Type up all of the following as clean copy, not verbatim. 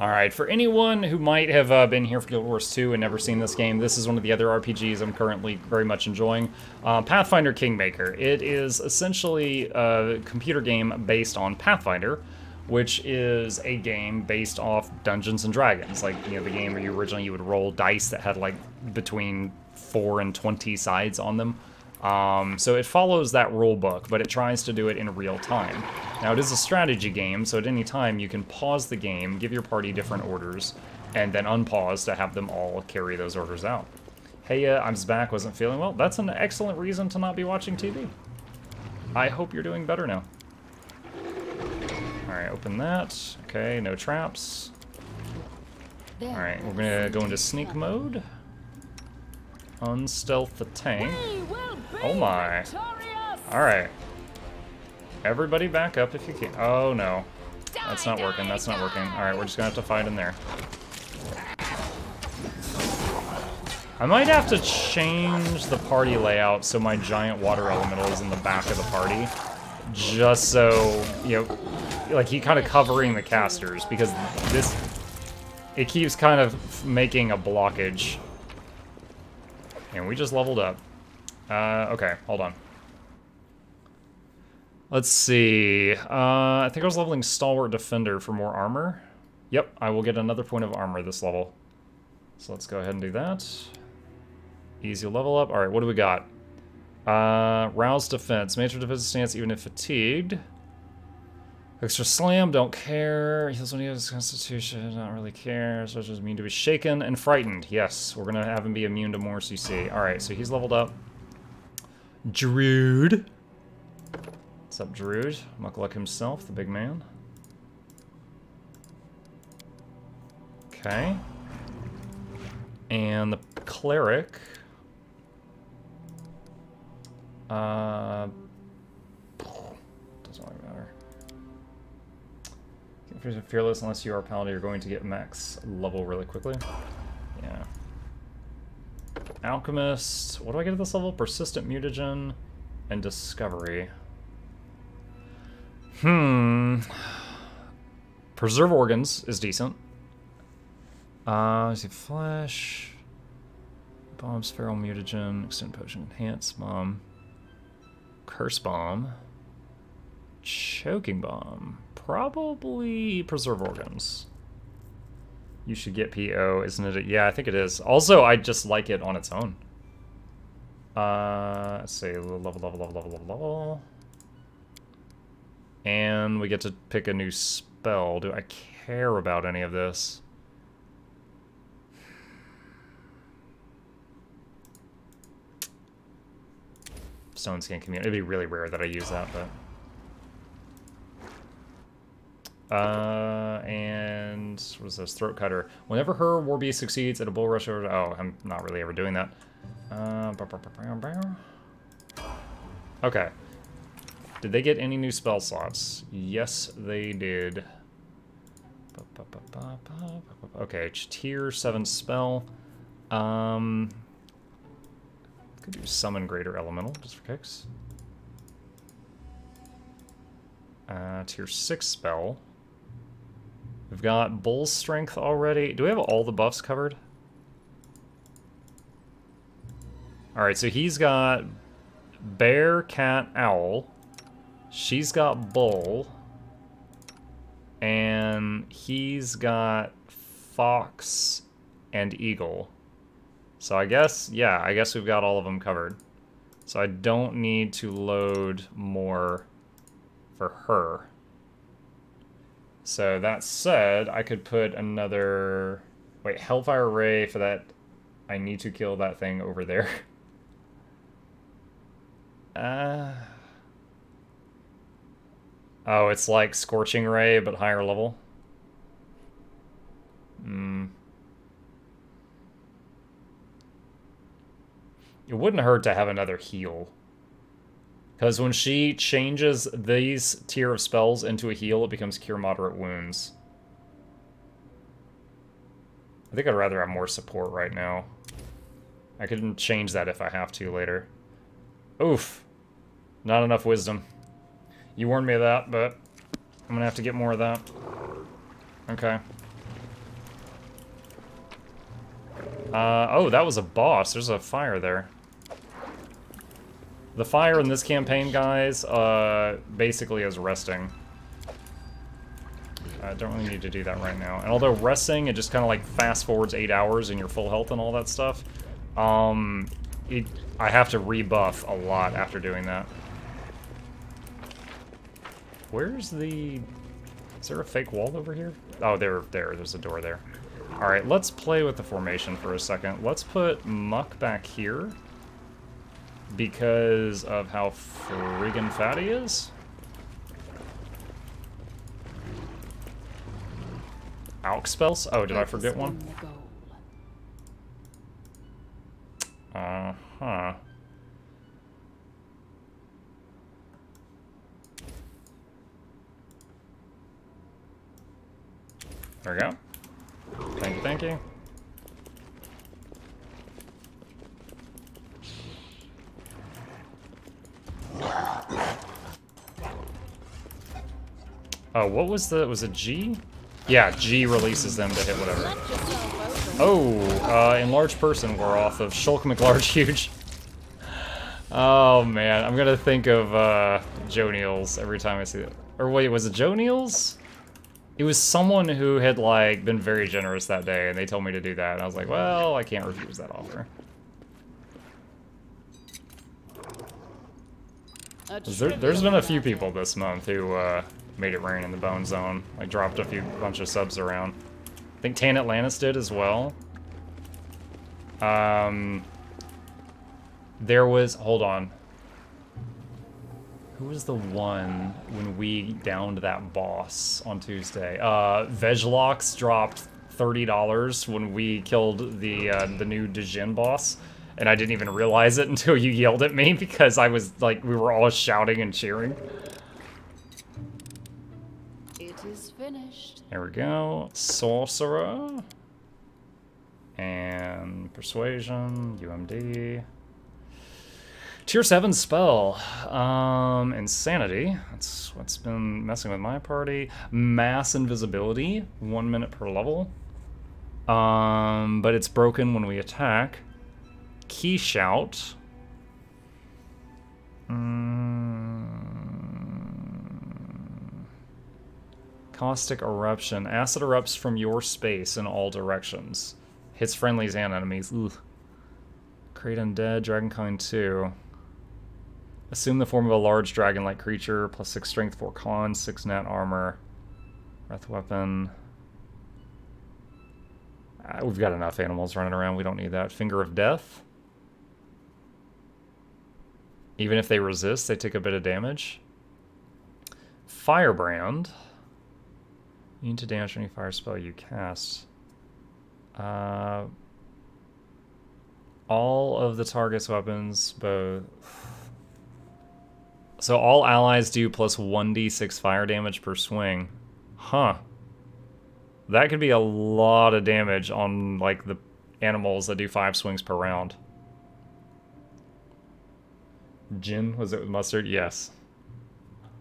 All right, for anyone who might have been here for Guild Wars 2 and never seen this game, this is one of the other RPGs I'm currently very much enjoying. Pathfinder Kingmaker. It is essentially a computer game based on Pathfinder, which is a game based off Dungeons and Dragons. Like, you know, the game where you originally would roll dice that had like between 4 and 20 sides on them. So it follows that rule book, but it tries to do it in real time. Now, it is a strategy game, so at any time you can pause the game, give your party different orders, and then unpause to have them all carry those orders out. Hey, I'm back, wasn't feeling well. That's an excellent reason to not be watching TV. I hope you're doing better now. All right, open that. Okay, no traps. All right, we're gonna go into sneak mode. Unstealth the tank. Oh my. Alright. Everybody back up if you can. Oh no. That's not working. That's not working. Alright, we're just gonna have to fight in there. I might have to change the party layout so my giant water elemental is in the back of the party. Just so, you know, like he kind of covering the casters, because this, it keeps kind of making a blockage. And we just leveled up. Okay, hold on. Let's see. I think I was leveling Stalwart Defender for more armor. Yep, I will get another point of armor this level. So let's go ahead and do that. Easy level up. All right, what do we got? Rouse Defense. Major Defensive Stance, even if fatigued. Extra Slam, don't care. Heals when he has Constitution, not really care. So it's just immune to be shaken and frightened. Yes, we're gonna have him be immune to more CC. All right, so he's leveled up. Drood. What's up, Drood? Muckluck himself, the big man. Okay. And the cleric. Doesn't really matter. Fearless, unless you are paladin, you're going to get max level really quickly. Yeah. Alchemist. What do I get at this level? Persistent mutagen and discovery. Preserve organs is decent. Let's see, flesh. Bombs, feral mutagen, extend potion, enhance bomb, curse bomb, choking bomb. Probably preserve organs. You should get PO, isn't it? Yeah, I think it is. Also, I just like it on its own. Let's see, level. And we get to pick a new spell. Do I care about any of this? Stone skin community. It'd be really rare that I use that, but... and what is this? Throat cutter. Whenever her war beast succeeds at a bull rush over. Oh, I'm not really ever doing that. Okay. Did they get any new spell slots? Yes, they did. Okay, it's tier 7 spell. Could do summon greater elemental just for kicks. Tier 6 spell. We've got bull strength already. Do we have all the buffs covered? All right, so he's got bear, cat, owl. She's got bull. And he's got fox and eagle. So I guess, yeah, I guess we've got all of them covered. So I don't need to load more for her. So that said, I could put another... Wait, Hellfire Ray for that. I need to kill that thing over there. Oh, it's like Scorching Ray, but higher level. It wouldn't hurt to have another heal. Because when she changes these tier of spells into a heal, it becomes Cure Moderate Wounds. I think I'd rather have more support right now. I can change that if I have to later. Oof. Not enough wisdom. You warned me of that, but I'm going to have to get more of that. Okay. Oh, that was a boss. There's a fire there. The fire in this campaign, guys, basically is resting. I don't really need to do that right now. And although resting, it just kind of like fast forwards 8 hours and you're full health and all that stuff. I have to rebuff a lot after doing that. Where's the... Is there a fake wall over here? Oh, there's a door there. All right, let's play with the formation for a second. Let's put Muck back here because of how friggin' fat he is. Alk spells? Oh, did I forget one? Uh-huh. There we go. Thank you, thank you. Oh, what was the... was it G? Yeah, G releases them to hit whatever. Oh, Enlarge person wore off of Shulk McLarge Huge. Oh, man. I'm gonna think of Joe Neils every time I see that. Or wait, was it Joe Neils? It was someone who had, like, been very generous that day, and they told me to do that. And I was like, well, I can't refuse that offer. There's been a few people this month who... made it rain in the bone zone. Like dropped a bunch of subs around. I think Tan Atlantis did as well. There was, hold on. Who was the one when we downed that boss on Tuesday? Veglox dropped $30 when we killed the new Djinn boss. And I didn't even realize it until you yelled at me because I was like, we were all shouting and cheering. There we go. Sorcerer. And Persuasion. UMD. Tier 7 spell. Insanity. That's what's been messing with my party. Mass Invisibility. 1 minute per level. But it's broken when we attack. Key Shout. Caustic Eruption. Acid erupts from your space in all directions. Hits friendlies and enemies. Ugh. Create Undead, Dragonkind 2. Assume the form of a large dragon-like creature. Plus 6 strength, 4 con, 6 nat armor. Breath weapon. We've got enough animals running around. We don't need that. Finger of Death. Even if they resist, they take a bit of damage. Firebrand. You need to damage any fire spell you cast. All of the target's weapons, both... So all allies do plus 1d6 fire damage per swing. Huh. That could be a lot of damage on, like, the animals that do 5 swings per round. Gin, was it with mustard? Yes.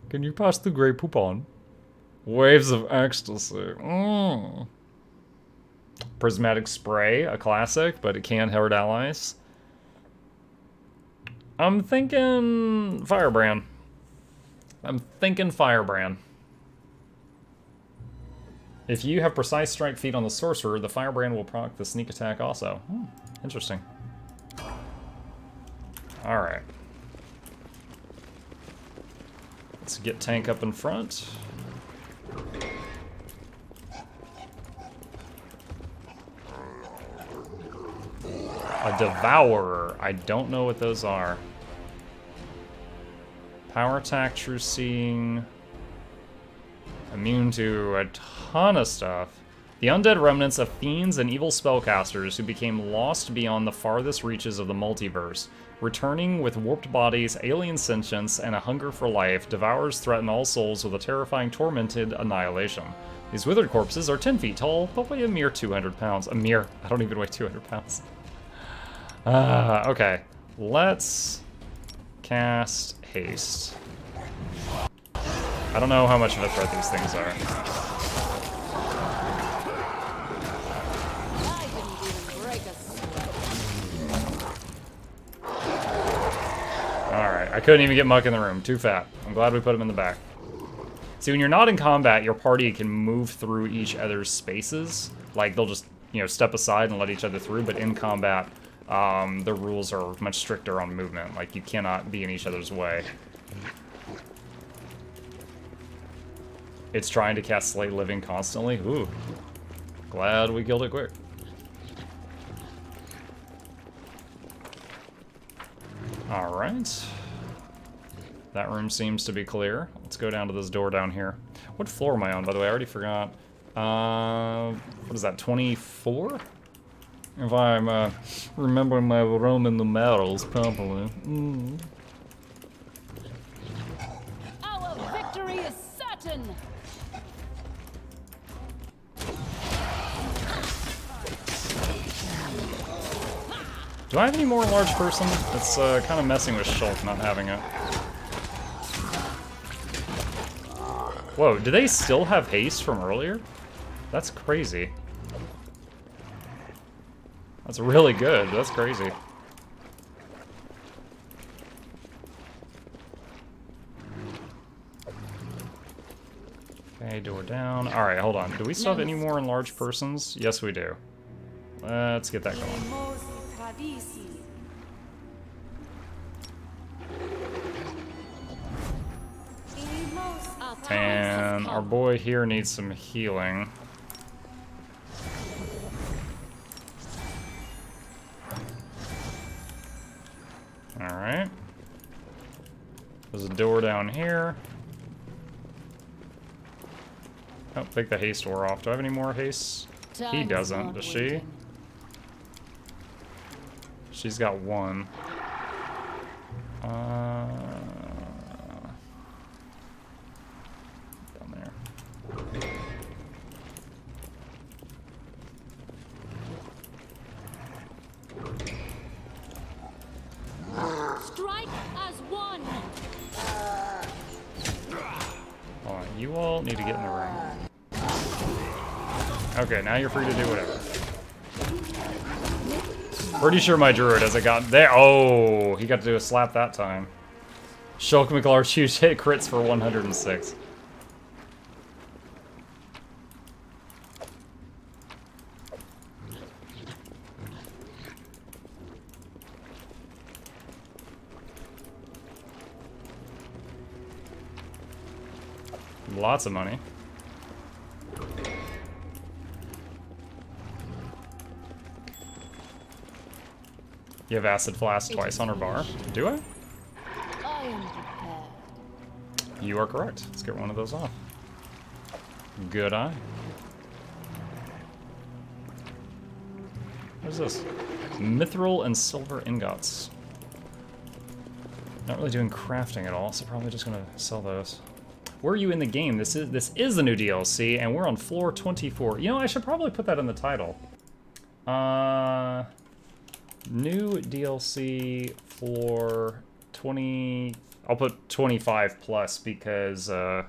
Can you pass the grey poop on? Waves of Ecstasy. Mm. Prismatic Spray, a classic, but it can hurt allies. I'm thinking Firebrand. I'm thinking Firebrand. If you have Precise Strike feat on the Sorcerer, the Firebrand will proc the sneak attack also. Hmm. Interesting. Alright. Let's get tank up in front. A Devourer. I don't know what those are. Power attack, true seeing. Immune to a ton of stuff. The undead remnants of fiends and evil spellcasters who became lost beyond the farthest reaches of the multiverse. Returning with warped bodies, alien sentience, and a hunger for life, devours threaten all souls with a terrifying, tormented annihilation. These withered corpses are 10 feet tall, but weigh a mere 200 pounds. A mere. I don't even weigh 200 pounds. Okay, let's cast Haste. I don't know how much of a threat these things are. I didn't even break a I couldn't even get Muck in the room. Too fat. I'm glad we put him in the back. See, when you're not in combat, your party can move through each other's spaces. Like, they'll just, you know, step aside and let each other through. But in combat, the rules are much stricter on movement. Like, you cannot be in each other's way. It's trying to cast Slay Living constantly. Ooh. Glad we killed it quick. Alright. That room seems to be clear. Let's go down to this door down here. What floor am I on, by the way? I already forgot. What is that, 24? If I'm remembering my Roman numerals, probably. Our victory is certain! Do I have any more large person? That's kind of messing with Shulk not having it. Whoa, do they still have haste from earlier? That's crazy. That's really good, that's crazy. Okay, door down. Alright, hold on. Do we still have any more enlarged persons? Yes, we do. Let's get that going. And our boy here needs some healing. Alright. There's a door down here. I don't think the haste wore off. Do I have any more haste? He doesn't, does she? She's got one. Down there. Strike as one. All right, you all need to get in the ring. Okay, now you're free to do whatever. Pretty sure my druid has got there. Oh, he got to do a slap that time. Shulk McLarge Huge hit crits for 106. Lots of money. You have acid flask twice on her bar. Do I? You are correct. Let's get one of those off. Good eye. What is this? Mithril and silver ingots. Not really doing crafting at all, so probably just gonna sell those. Where are you in the game? This is the new DLC, and we're on floor 24. You know, I should probably put that in the title. New DLC floor 20. I'll put 25 plus because, let's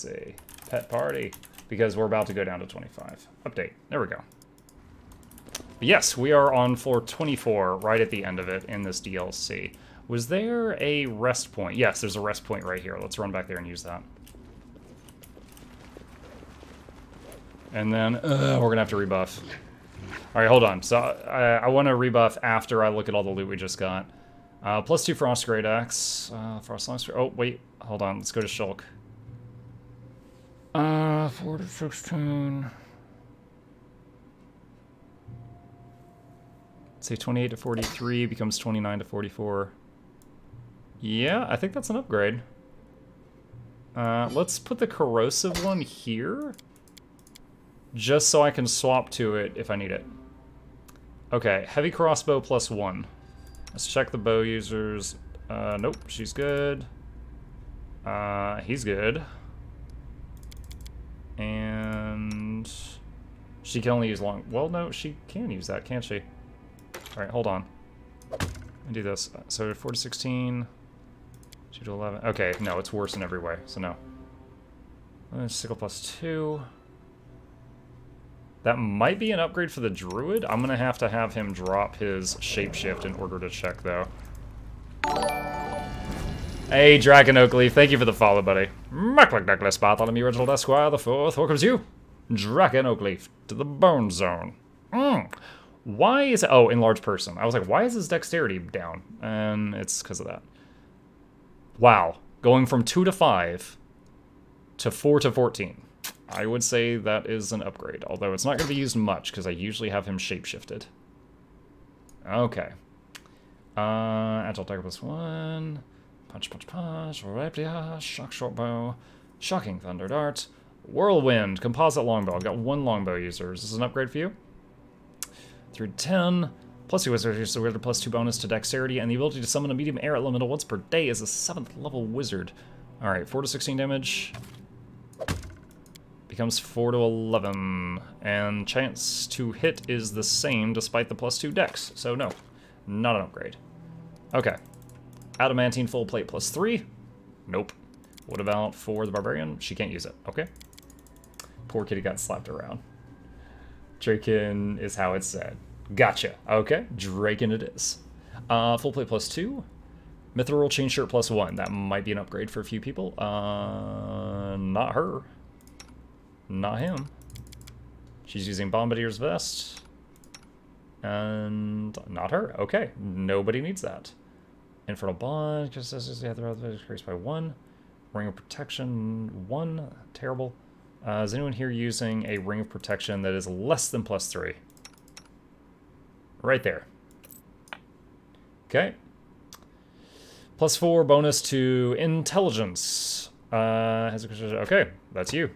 see, pet party, because we're about to go down to 25. Update. There we go. But yes, we are on floor 24, right at the end of it in this DLC. Was there a rest point? Yes, there's a rest point right here. Let's run back there and use that. And then we're gonna have to rebuff. All right, hold on. So I want to rebuff after I look at all the loot we just got. +2 Frost Great Axe. Frost Longsword. Oh, wait. Hold on. Let's go to Shulk. 4 to 16. Say 28 to 43 becomes 29 to 44. Yeah, I think that's an upgrade. Let's put the corrosive one here. Just so I can swap to it if I need it. Okay, heavy crossbow +1. Let's check the bow users. Nope, she's good. He's good. And she can only use long. Well, no, she can use that, can't she? All right, hold on. Let me do this. So 4 to 16, 2 to 11. Okay, no, it's worse in every way, so no. Sickle +2. That might be an upgrade for the druid. I'm gonna have to have him drop his shapeshift in order to check, though. Hey, Dragon Oakleaf, thank you for the follow, buddy. Muckluck Douglas, Bartholomew Reginald Esquire the Fourth. Here comes you, Dragon Oakleaf, to the bone zone. Why is it... Oh, enlarge person. I was like, why is his dexterity down? And it's because of that. Wow. Going from 2 to 5 to 4 to 14. I would say that is an upgrade. Although it's not going to be used much because I usually have him shapeshifted. Okay. Agile attack plus 1. Punch, punch, punch. Rapier. Shock, short bow. Shocking thunder dart. Whirlwind. Composite longbow. I've got 1 longbow user. Is this an upgrade for you? Through 10, plus 2 wizard, so we have a plus 2 bonus to dexterity, and the ability to summon a medium air elemental once per day as a 7th level wizard. Alright, 4 to 16 damage. Becomes 4 to 11. And chance to hit is the same despite the plus 2 dex, so no. Not an upgrade. Okay. Adamantine full plate plus 3. Nope. What about for the barbarian? She can't use it. Okay. Poor kitty got slapped around. Draken is how it's said. Gotcha. Okay. Draken it is. Full plate plus 2. Mithril chain shirt plus 1. That might be an upgrade for a few people. Not her. Not him. She's using Bombardier's vest. And not her. Okay. Nobody needs that. Infernal bond. Just as the other increased by 1. Ring of protection 1. Terrible. Is anyone here using a ring of protection that is less than plus 3? Right there. Okay. Plus 4 bonus to intelligence. Okay, that's you.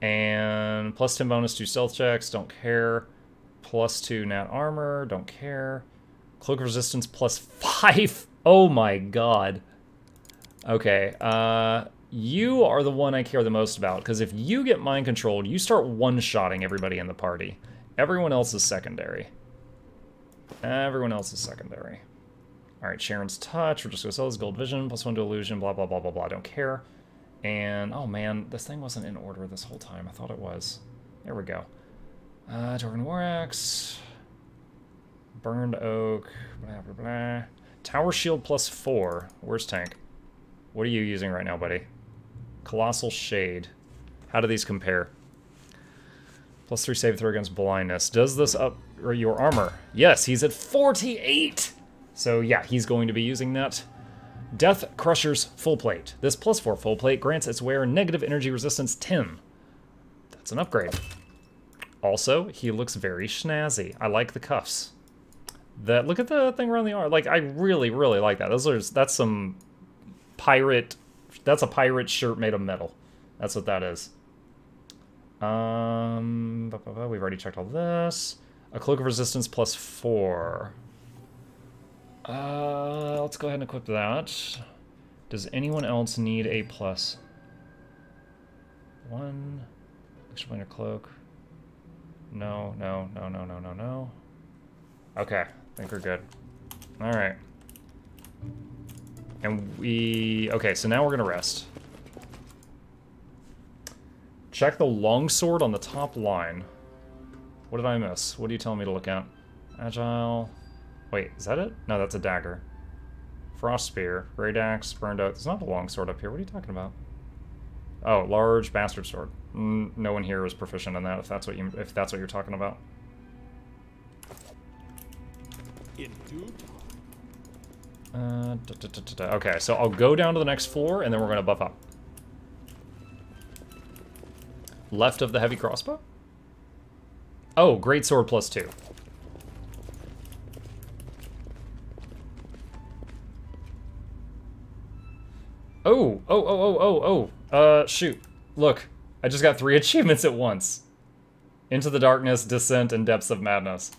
And plus 10 bonus to stealth checks, don't care. Plus 2 nat armor, don't care. Cloak of resistance plus 5. Oh my god. Okay, you are the one I care the most about, because if you get mind controlled, you start one-shotting everybody in the party. Everyone else is secondary. Alright, Sharon's touch. We're just gonna sell this gold vision, plus 1 to illusion, blah, blah, blah, blah, blah. Don't care. And, oh man, this thing wasn't in order this whole time. I thought it was. There we go. Dwarven War Axe. Burned Oak. Blah, blah, blah. Tower Shield plus 4. Where's Tank? What are you using right now, buddy? Colossal Shade. How do these compare? Plus 3 save throw against blindness. Does this up or your armor? Yes, he's at 48! So yeah, he's going to be using that. Death Crusher's full plate. This plus 4 full plate grants its wearer negative energy resistance 10. That's an upgrade. Also, he looks very snazzy. I like the cuffs. That, look at the thing around the arm. Like, I really, really like that. That's some pirate. That's a pirate shirt made of metal. That's what that is. We've already checked all this. A cloak of resistance plus 4. Let's go ahead and equip that. Does anyone else need a plus 1? Extra planar cloak. No, no, no, no, no, no, no. Okay, I think we're good. All right. And we... Okay, so now we're gonna rest. Check the longsword on the top line. What did I miss? What are you telling me to look at? Agile... Wait, is that it? No, that's a dagger. Frost spear, great axe, burned out. There's not a longsword up here. What are you talking about? Oh, large bastard sword. No one here is proficient in that. If that's what you're talking about. Okay, so I'll go down to the next floor, and then we're going to buff up. Left of the heavy crossbow? Oh, great sword plus 2. Oh. Shoot. Look, I just got 3 achievements at once. Into the Darkness, Descent, and Depths of Madness.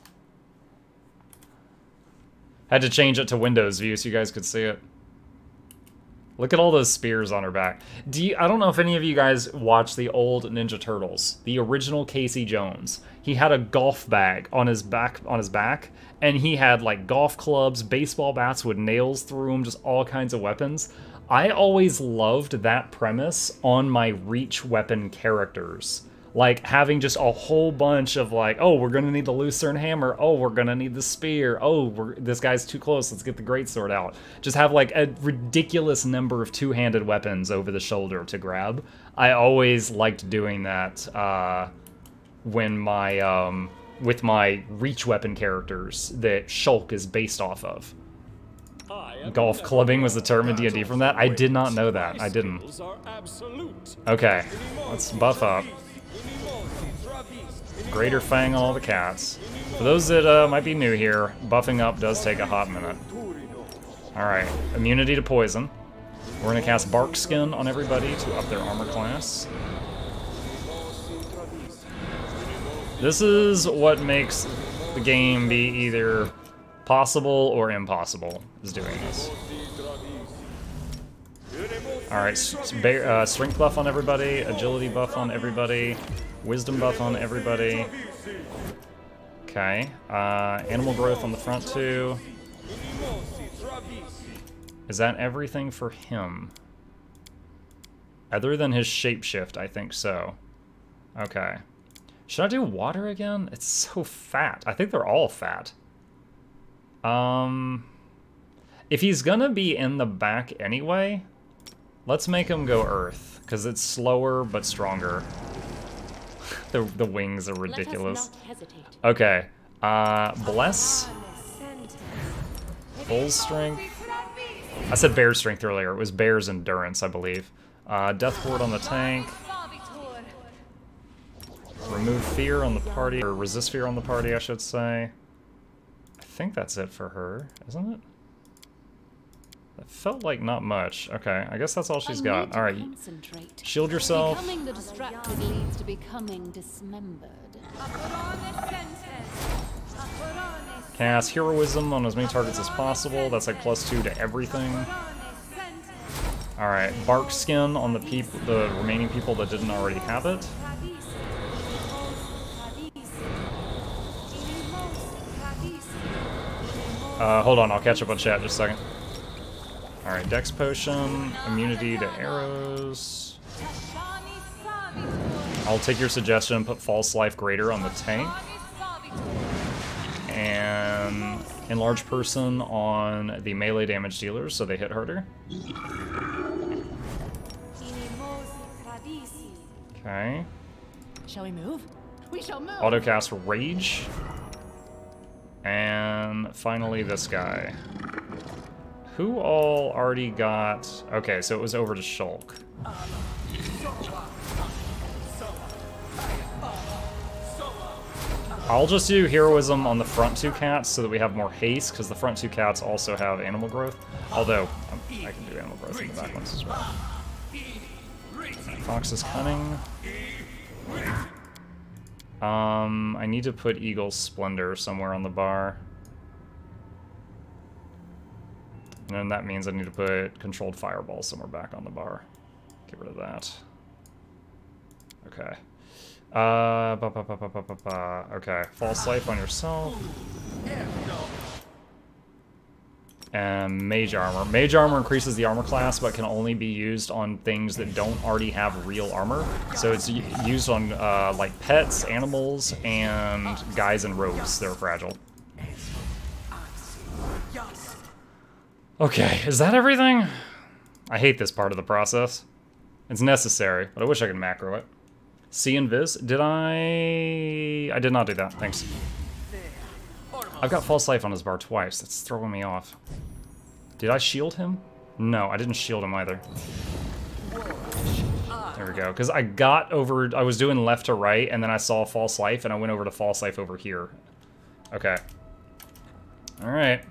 Had to change it to Windows view so you guys could see it. Look at all those spears on her back. I don't know if any of you guys watched the old Ninja Turtles, the original Casey Jones. He had a golf bag on his back, and he had like golf clubs, baseball bats with nails through them, just all kinds of weapons. I always loved that premise on my Reach weapon characters. like having just a whole bunch of like, oh, we're gonna need the Lucerne hammer, oh, we're gonna need the spear, oh, this guy's too close, let's get the greatsword out. Just have like a ridiculous number of two-handed weapons over the shoulder to grab. I always liked doing that when my with my reach weapon characters that Shulk is based off of. Golf clubbing was the term in D&D from that? I did not know that. I didn't. Okay, let's buff up. Greater Fang on all the cats. For those that might be new here, buffing up does take a hot minute. Alright, immunity to poison. We're going to cast Bark Skin on everybody to up their armor class. This is what makes the game be either possible or impossible, is doing this. Alright, strength buff on everybody, agility buff on everybody, wisdom buff on everybody. Okay, animal growth on the front two. Is that everything for him? Other than his shapeshift, I think so. Okay. Should I do water again? It's so fat. I think they're all fat. If he's gonna be in the back anyway, let's make him go earth, because it's slower but stronger. The wings are ridiculous. Okay, bless. Full strength. I said bear strength earlier, it was bear's endurance, I believe. Death ward on the tank. Remove fear on the party, or resist fear on the party, I should say. I think that's it for her, isn't it? That felt like not much. Okay, I guess that's all she's got. All right, shield yourself. Becoming the distracted leads to becoming dismembered. Cast heroism on as many targets as possible. That's like +2 to everything. All right, bark skin on the remaining people that didn't already have it. Hold on, I'll catch up on chat in just a second. Alright, Dex Potion, immunity to arrows. I'll take your suggestion and put False Life Greater on the tank. And Enlarge Person on the melee damage dealers so they hit harder. Okay. Shall we move? We shall move! Autocast Rage. And finally this guy. Who all already got... Okay, so it was over to Shulk. I'll just do heroism on the front two cats so that we have more haste, because the front two cats also have animal growth. Although, I can do animal growth in the back ones as well. Fox is cunning. I need to put Eagle's Splendor somewhere on the bar. And then that means I need to put Controlled Fireball somewhere back on the bar. Get rid of that. Okay. Okay, False Life on yourself. And Mage Armor. Mage Armor increases the armor class, but can only be used on things that don't already have real armor. So it's used on, like, pets, animals, and guys in robes. They're fragile. Okay, is that everything? I hate this part of the process. It's necessary, but I wish I could macro it. See and Viz? Did I did not do that, thanks. I've got False Life on his bar twice. That's throwing me off. Did I shield him? No, I didn't shield him either. There we go. Because I got over... I was doing left to right, and then I saw False Life, and I went over to False Life over here. Okay. Alright.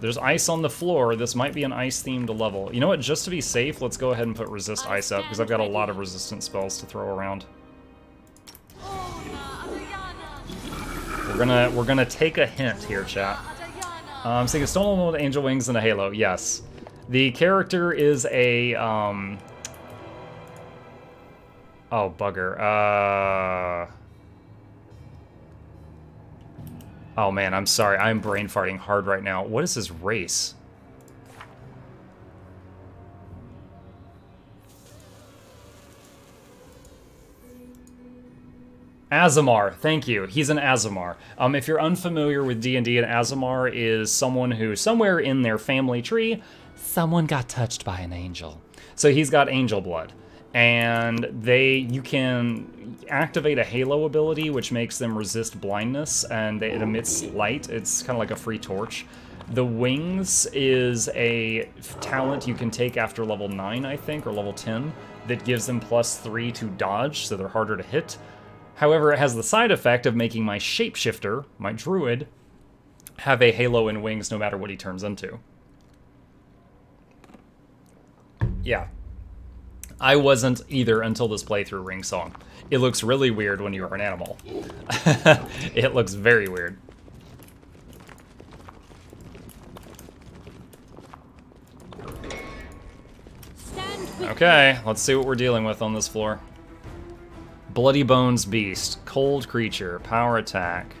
There's ice on the floor. This might be an ice-themed level. You know what? Just to be safe, let's go ahead and put Resist Ice up, because I've got a lot of resistance spells to throw around. We're gonna take a hint here, chat. So you can stone them with angel wings and a halo. Yes, the character is a oh bugger. Oh man, I'm sorry. I'm brain farting hard right now. What is his race? Azamar, thank you. He's an Azamar. If you're unfamiliar with D&D, an Azamar is someone who, somewhere in their family tree, someone got touched by an angel. So he's got angel blood. And you can activate a halo ability, which makes them resist blindness, and it emits light. It's kind of like a free torch. The wings is a talent you can take after level 9, I think, or level 10, that gives them +3 to dodge, so they're harder to hit. However, it has the side effect of making my shapeshifter, my druid, have a halo and wings no matter what he turns into. Yeah. I wasn't either until this playthrough, Ring Song. It looks really weird when you are an animal. It looks very weird. Okay, let's see what we're dealing with on this floor. Bloody Bones Beast, cold creature, power attack.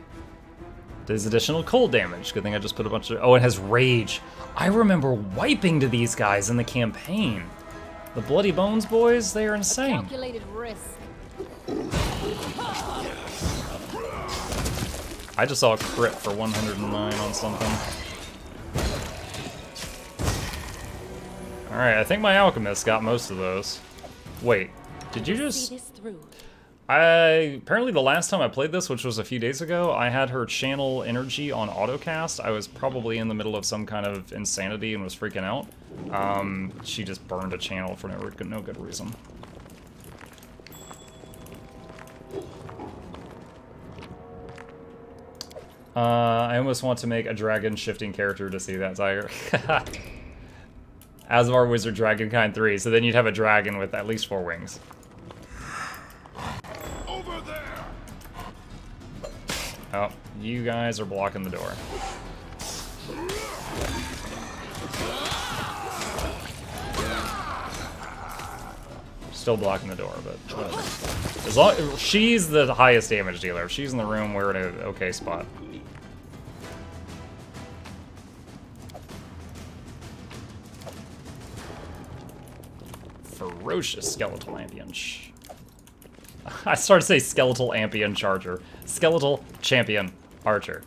Does additional cold damage. Good thing I just put a bunch of... Oh, it has rage. I remember wiping to these guys in the campaign. The Bloody Bones boys, they are insane. A calculated risk. I just saw a crit for 109 on something. Alright, I think my alchemist got most of those. Wait, did you just... Apparently the last time I played this, which was a few days ago, I had her channel energy on autocast. I was probably in the middle of some kind of insanity and was freaking out. She just burned a channel for no good reason. I almost want to make a dragon shifting character to see that Zyre. Azamar Wizard Dragonkind 3, so then you'd have a dragon with at least 4 wings. Oh, you guys are blocking the door. Still blocking the door, but as long she's the highest damage dealer. If she's in the room, we're in an okay spot. Ferocious skeletal ambience. I started to say skeletal ampion charger. Skeletal champion archer.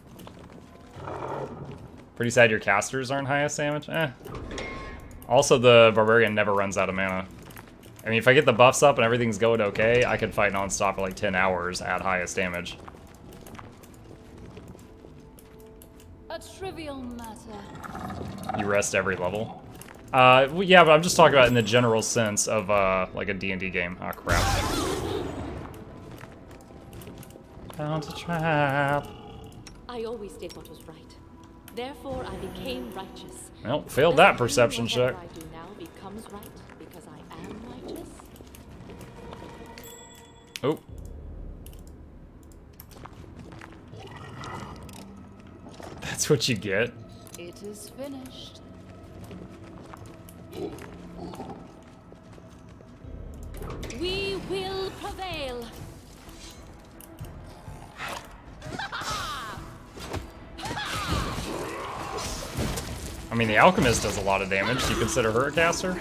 Pretty sad your casters aren't highest damage. Eh. Also, the barbarian never runs out of mana. I mean, if I get the buffs up and everything's going okay, I can fight nonstop for like 10 hours at highest damage. A trivial matter. You rest every level. Yeah, but I'm just talking about in the general sense of like a D&D game. Ah, crap. Found a trap. I always did what was right. Therefore, I became righteous. Well, failed that perception check. I do now becomes right because I am righteous. Oh. That's what you get. It is finished. We will prevail. I mean, the alchemist does a lot of damage. Do you consider her a caster?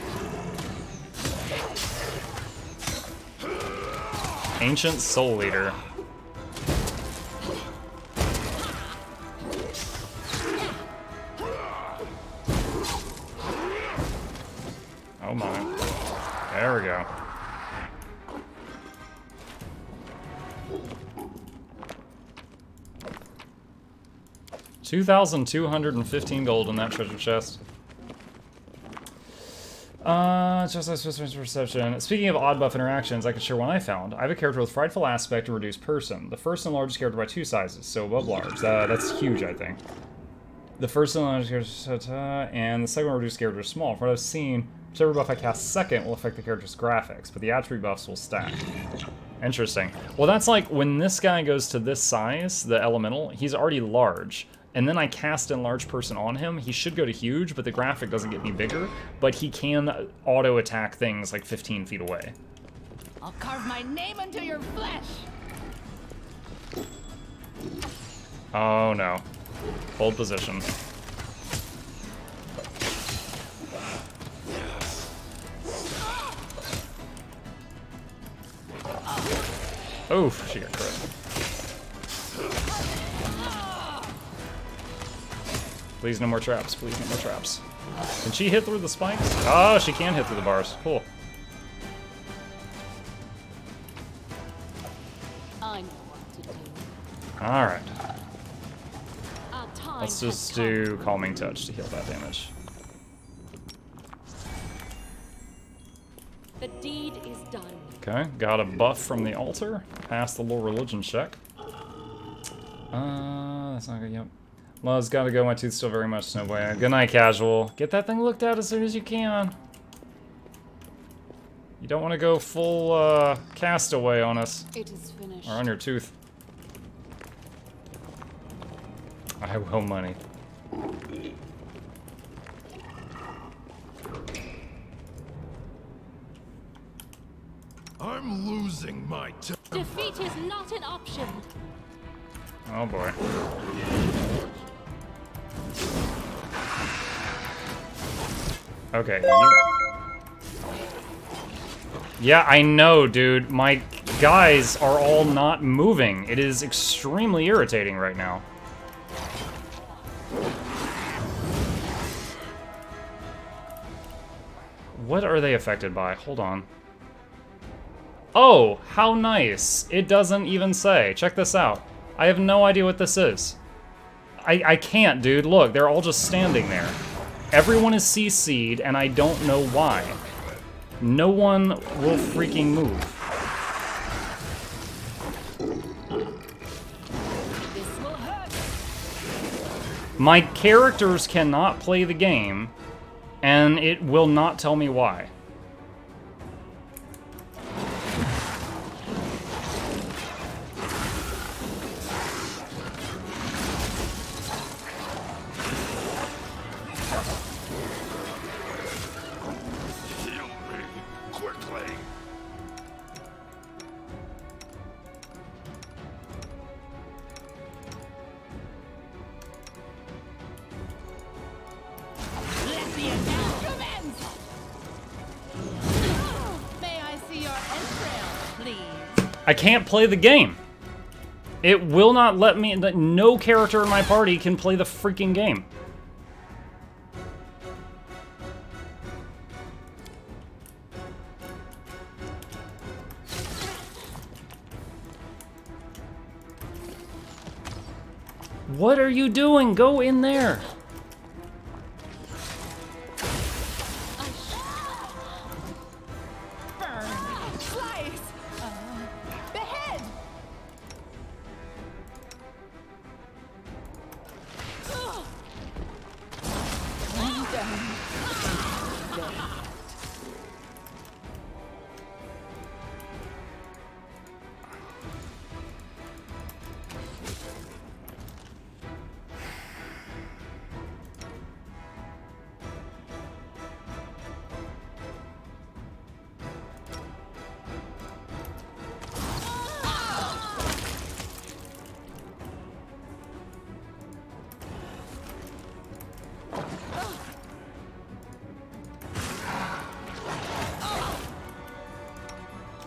Ancient Soul Eater. Oh my. There we go. $2,215 gold in that treasure chest. Just as perception. Speaking of odd buff interactions, I can share one I found. I have a character with frightful aspect and reduced person. The first and largest character by 2 sizes, so above large. That's huge, I think. The first and largest character, and the second reduced character is small. From what I've seen, whichever buff I cast second will affect the character's graphics, but the attribute buffs will stack. Interesting. Well, that's like when this guy goes to this size, the elemental, he's already large. And then I cast Enlarge Person on him. He should go to Huge, but the graphic doesn't get any bigger. But he can auto-attack things like 15 feet away. I'll carve my name into your flesh! Oh no. Hold position. Oh, she got crit. Please, no more traps. Please, no more traps. Can she hit through the spikes? Oh, she can hit through the bars. Cool. Alright. Let's just do Calming Touch to heal that damage. The deed is done. Okay, got a buff from the altar. Passed the little religion check. That's not good, yep. Love's gotta go, my tooth still very much, no way. Good night, casual. Get that thing looked at as soon as you can. You don't want to go full castaway on us. It is finished. Or on your tooth. I will money. I'm losing my time. Defeat is not an option. Oh boy. Okay. Yeah, I know, dude. My guys are all not moving. It is extremely irritating right now. What are they affected by? Hold on. Oh, how nice. It doesn't even say. Check this out. I have no idea what this is. I can't, dude. Look, they're all just standing there. Everyone is CC'd, and I don't know why. No one will freaking move. My characters cannot play the game, and it will not tell me why. I can't play the game. It will not let me, no character in my party can play the freaking game. What are you doing? Go in there.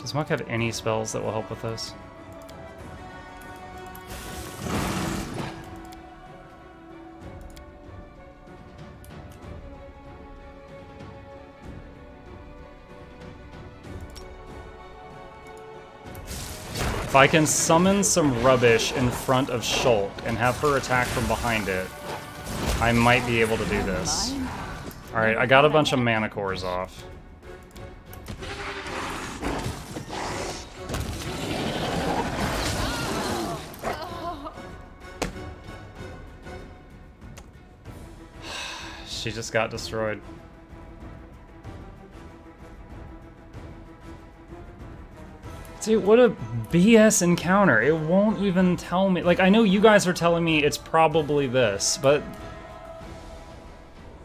Does Muck have any spells that will help with this? If I can summon some rubbish in front of Shulk and have her attack from behind it, I might be able to do this. Alright, I got a bunch of mana cores off. She just got destroyed. Dude, what a BS encounter. It won't even tell me. Like, I know you guys are telling me it's probably this, but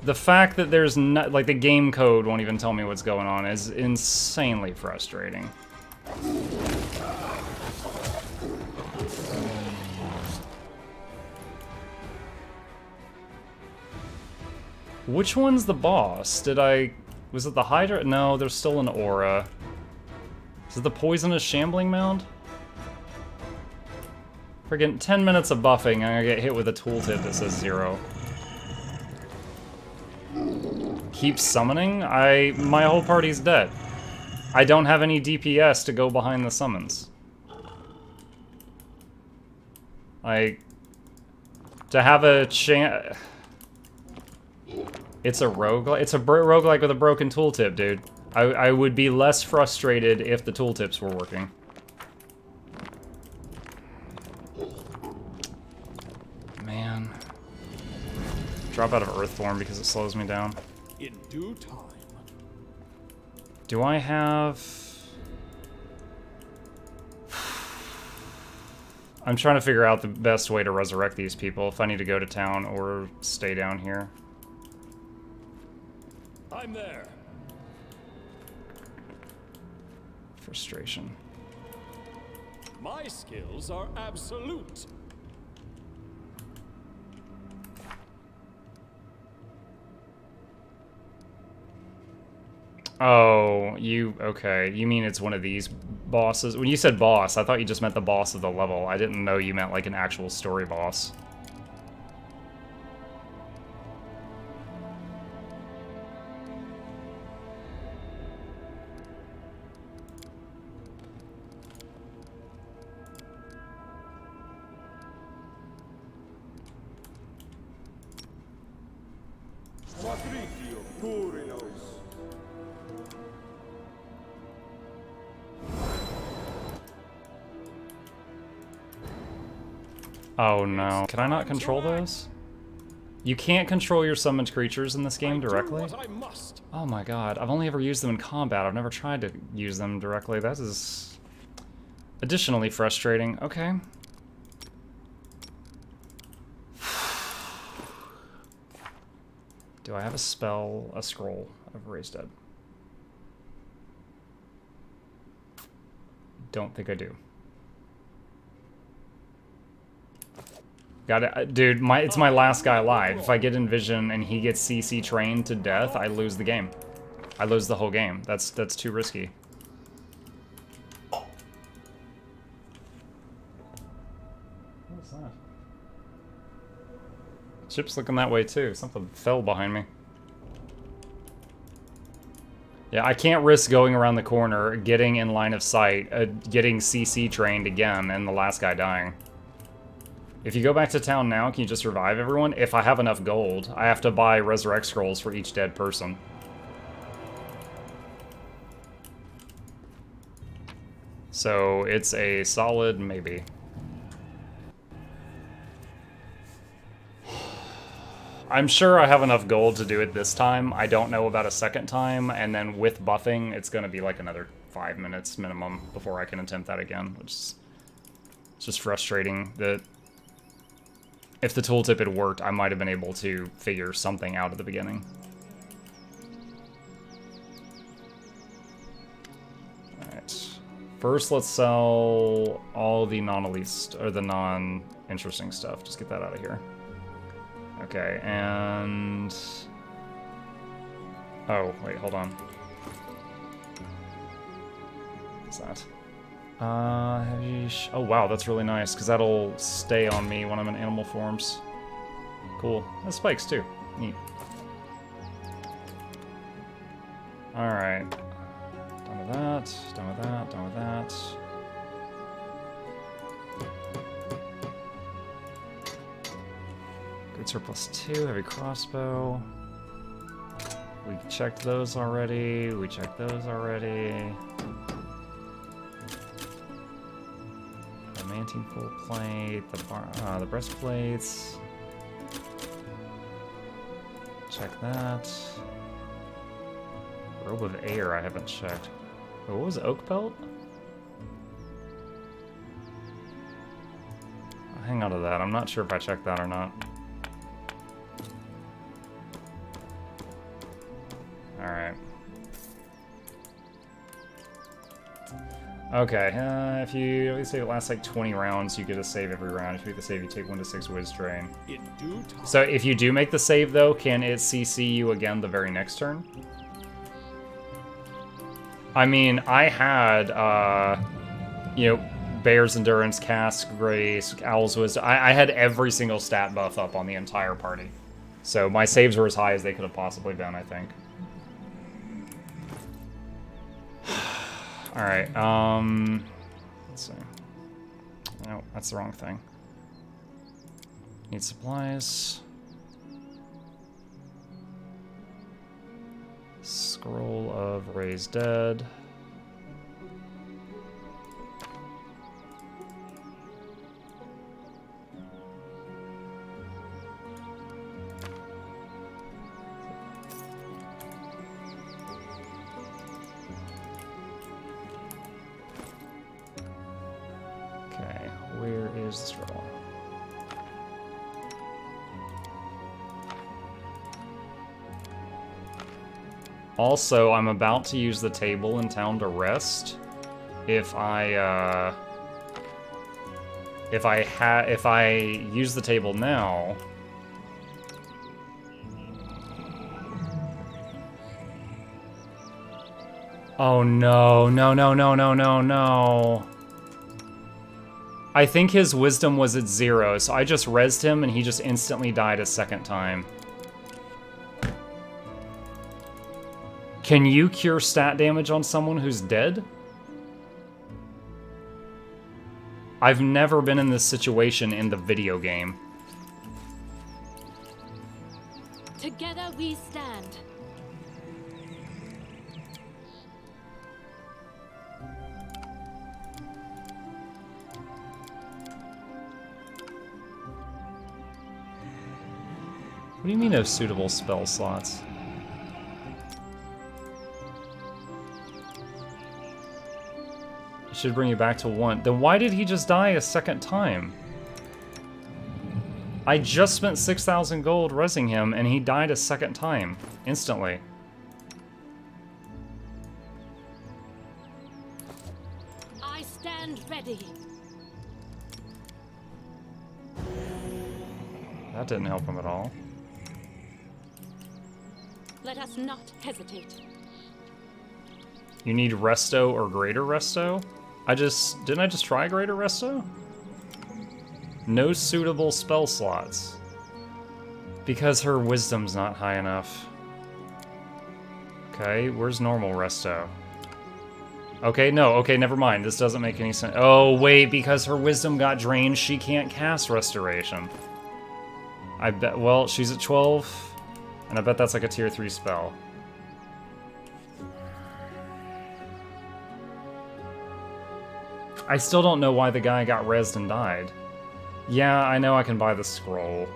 the fact that there's not, like, the game code won't even tell me what's going on is insanely frustrating. Which one's the boss? Was it the Hydra? No, there's still an aura. Is it the poisonous shambling mound? Friggin' 10 minutes of buffing, I'm gonna get hit with a tooltip that says 0. Keep summoning? My whole party's dead. I don't have any DPS to go behind the summons. Like, to have a chance... It's a roguelike. It's a roguelike with a broken tooltip, dude. I would be less frustrated if the tooltips were working. Man. Drop out of Earthform because it slows me down. In due time. Do I have... I'm trying to figure out the best way to resurrect these people, if I need to go to town or stay down here. I'm there. Frustration. My skills are absolute. Oh, okay. You mean it's one of these bosses? When you said boss, I thought you just meant the boss of the level. I didn't know you meant like an actual story boss. Oh no. Can I not control those? You can't control your summoned creatures in this game directly? Oh my god, I've only ever used them in combat. I've never tried to use them directly. That is additionally frustrating. Okay. Do I have a spell, a scroll of Raise Dead? Don't think I do. Got it. Dude, it's my last guy alive. If I get Envision and he gets CC trained to death, I lose the game. I lose the whole game. That's too risky. What's that? Chip's looking that way too. Something fell behind me. Yeah, I can't risk going around the corner, getting in line of sight, getting CC trained again, and the last guy dying. If you go back to town now, can you just revive everyone? If I have enough gold, I have to buy resurrect scrolls for each dead person. So it's a solid maybe. I'm sure I have enough gold to do it this time. I don't know about a second time, and then with buffing, it's gonna be like another 5 minutes minimum before I can attempt that again, which is just frustrating that if the tooltip had worked, I might have been able to figure something out at the beginning. Alright. First, let's sell all the non-interesting stuff. Just get that out of here. Okay, and... Oh, wait, hold on. What's that? Oh wow, that's really nice, because that'll stay on me when I'm in animal forms. Cool. That spikes too. Neat. Alright. Done with that, done with that, done with that. Good surplus 2, heavy crossbow. We checked those already, we checked those already. Full plate, the breastplates. Check that. Robe of Air, I haven't checked. What was Oak Belt? I'll hang on to that. I'm not sure if I checked that or not. Alright. Okay, if you at least say it lasts like 20 rounds, you get a save every round. If you make the save, you take 1 to 6 whiz drain. So if you do make the save, though, can it CC you again the very next turn? I mean, I had, you know, Bear's Endurance, Cask, Grace, Owl's Wisdom. I had every single stat buff up on the entire party. So my saves were as high as they could have possibly been, I think. Alright, let's see. No, that's the wrong thing. Need supplies. Scroll of Raise Dead. Okay, where is the scroll? Also, I'm about to use the table in town to rest. If I use the table now, oh no, no, no, no, no, no, no. I think his wisdom was at 0, so I just rezzed him and he just instantly died a second time. Can you cure stat damage on someone who's dead? I've never been in this situation in the video game. Together we stand. What do you mean no suitable spell slots? Should bring you back to 1. Then why did he just die a second time? I just spent 6,000 gold rezzing him and he died a second time. Instantly. I stand ready. That didn't help him at all. Let us not hesitate. You need Resto or Greater Resto? Didn't I just try Greater Resto? No suitable spell slots. Because her wisdom's not high enough. Okay, where's normal Resto? Okay, no, okay, never mind. This doesn't make any sense. Oh, wait, because her wisdom got drained, she can't cast Restoration. I bet, well, she's at 12, and I bet that's like a tier 3 spell. I still don't know why the guy got rezzed and died. Yeah, I know I can buy the scroll.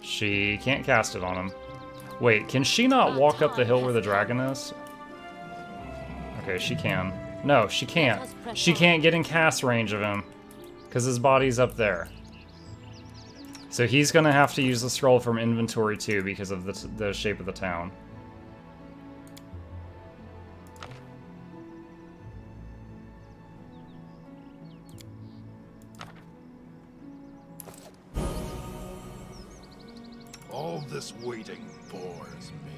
She can't cast it on him. Wait, can she not walk up the hill where the dragon is? Okay, she can. No, she can't. She can't get in cast range of him because his body's up there. So he's gonna have to use the scroll from inventory too because of the shape of the town. Waiting bores me.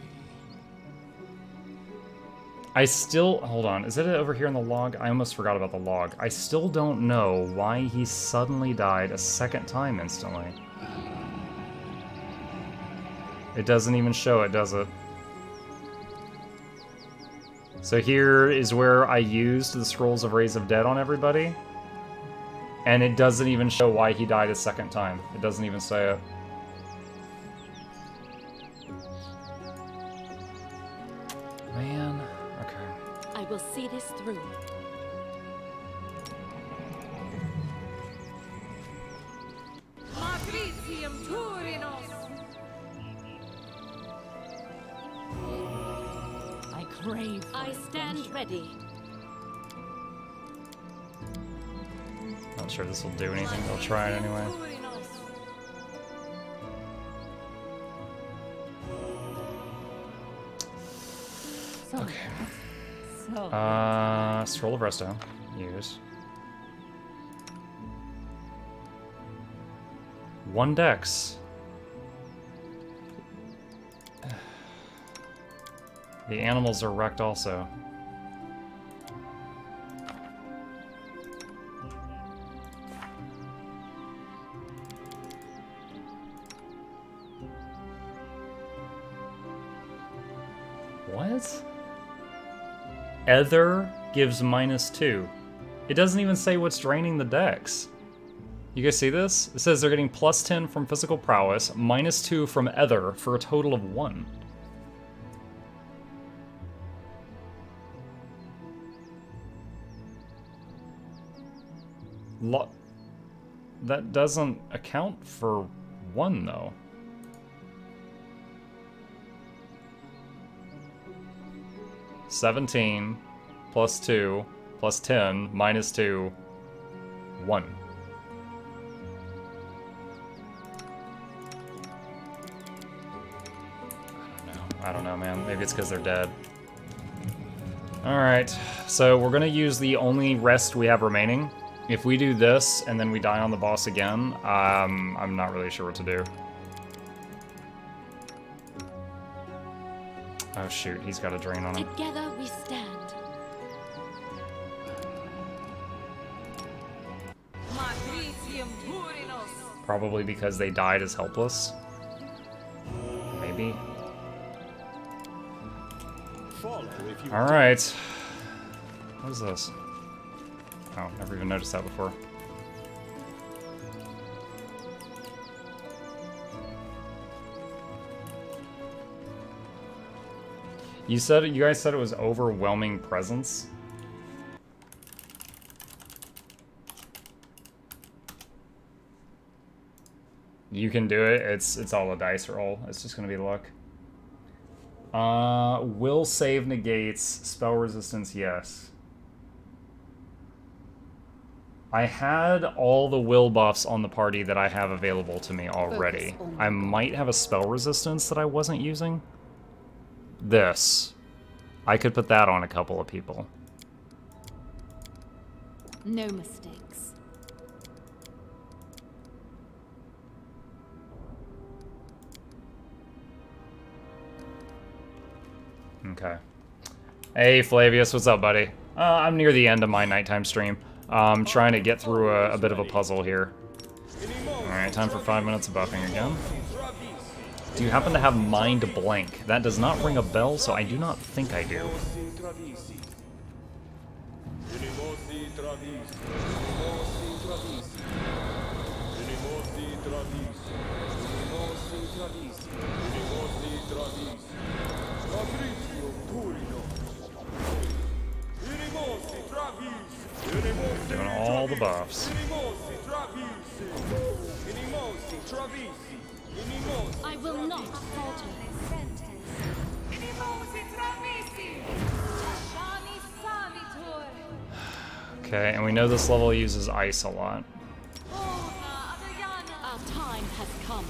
I still, hold on, is it over here in the log? I almost forgot about the log. I still don't know why he suddenly died a second time instantly. It doesn't even show it, does it? So here is where I used the Scrolls of Rays of Dead on everybody. And it doesn't even show why he died a second time. It doesn't even say it. will see this through. I crave for I stand adventure. Ready. Not sure this will do anything, but I'll try it anyway. Scroll of Resto. Use. One dex. The animals are wrecked also. What? Ether gives -2. It doesn't even say what's draining the dex. You guys see this? It says they're getting +10 from physical prowess, -2 from ether, for a total of 1. That doesn't account for 1 though. -17, +2, +10, -2, 1. I don't know, man. Maybe it's because they're dead. Alright, so we're gonna use the only rest we have remaining. If we do this and then we die on the boss again, I'm not really sure what to do. Oh shoot, he's got a drain on him. Together we stand. Probably because they died as helpless. Maybe. Alright. What is this? Oh, never even noticed that before. You guys said it was overwhelming presence. You can do it. It's all a dice roll. It's just gonna be luck. Will save negates spell resistance. Yes. I had all the will buffs on the party that I have available to me already. I might have a spell resistance that I wasn't using. This. I could put that on a couple of people. No mistakes. Okay. Hey, Flavius, what's up, buddy? I'm near the end of my nighttime stream. I'm trying to get through a bit of a puzzle here. Alright, time for 5 minutes of buffing again. Do you happen to have mind blank? That does not ring a bell, so I do not think I do. Doing all the buffs. I will not falter. Okay, and we know this level uses ice a lot. Our time has come.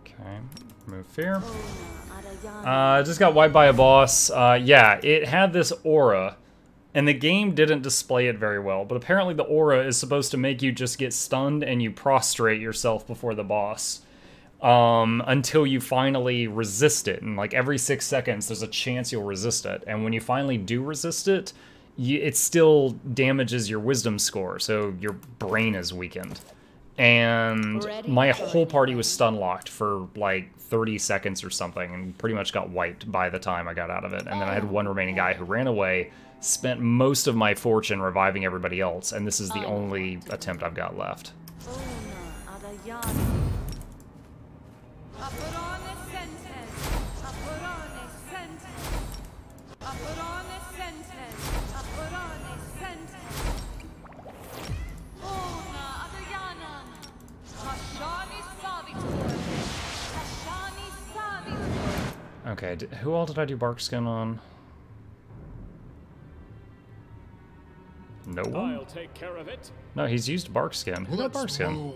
Okay, move fear. Just got wiped by a boss. Yeah, it had this aura, and the game didn't display it very well, but apparently the aura is supposed to make you just get stunned and you prostrate yourself before the boss until you finally resist it. And like every 6 seconds, there's a chance you'll resist it. And when you finally do resist it, it still damages your wisdom score, so your brain is weakened. And my whole party was stun locked for like 30 seconds or something and pretty much got wiped by the time I got out of it. And then I had one remaining guy who ran away, spent most of my fortune reviving everybody else, and this is the only attempt I've got left. Okay, who all did I do bark skin on? No one? I'll take care of it. No, he's used bark skin. Who got bark skin?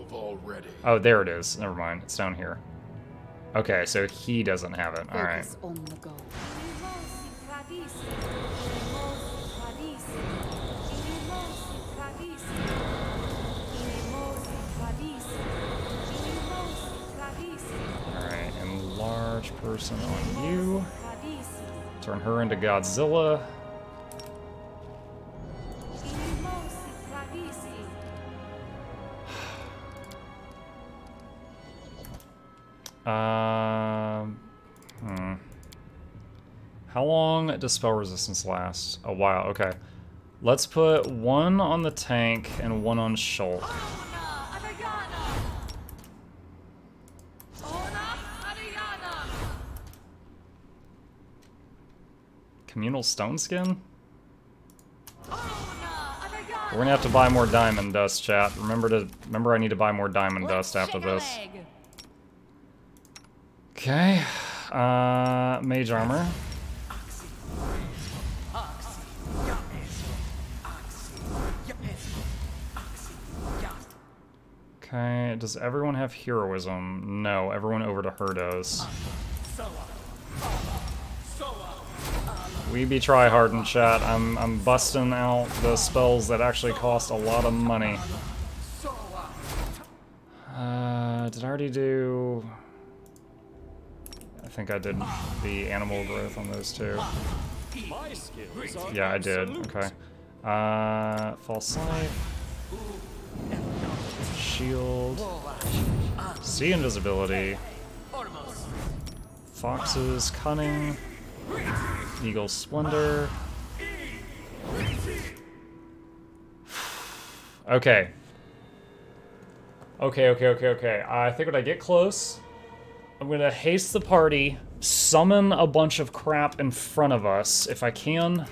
Oh, there it is. Never mind. It's down here. Okay, so he doesn't have it. All right. Alright, enlarge person on you. Turn her into Godzilla. How long does spell resistance last? A while, okay. Let's put one on the tank and one on Shulk. Communal stone skin? We're gonna have to buy more diamond dust, chat. Remember I need to buy more diamond dust after this. Okay, mage armor. Okay, does everyone have heroism? No, everyone over to her does. We be tryhardin', chat. I'm busting out the spells that actually cost a lot of money. Did I already do? I think I did the animal growth on those two. Yeah, I did. Okay. False life. Shield. See invisibility. Fox's cunning. Eagle's splendor. Okay. Okay. I think when I get close, I'm gonna haste the party, summon a bunch of crap in front of us, if I can,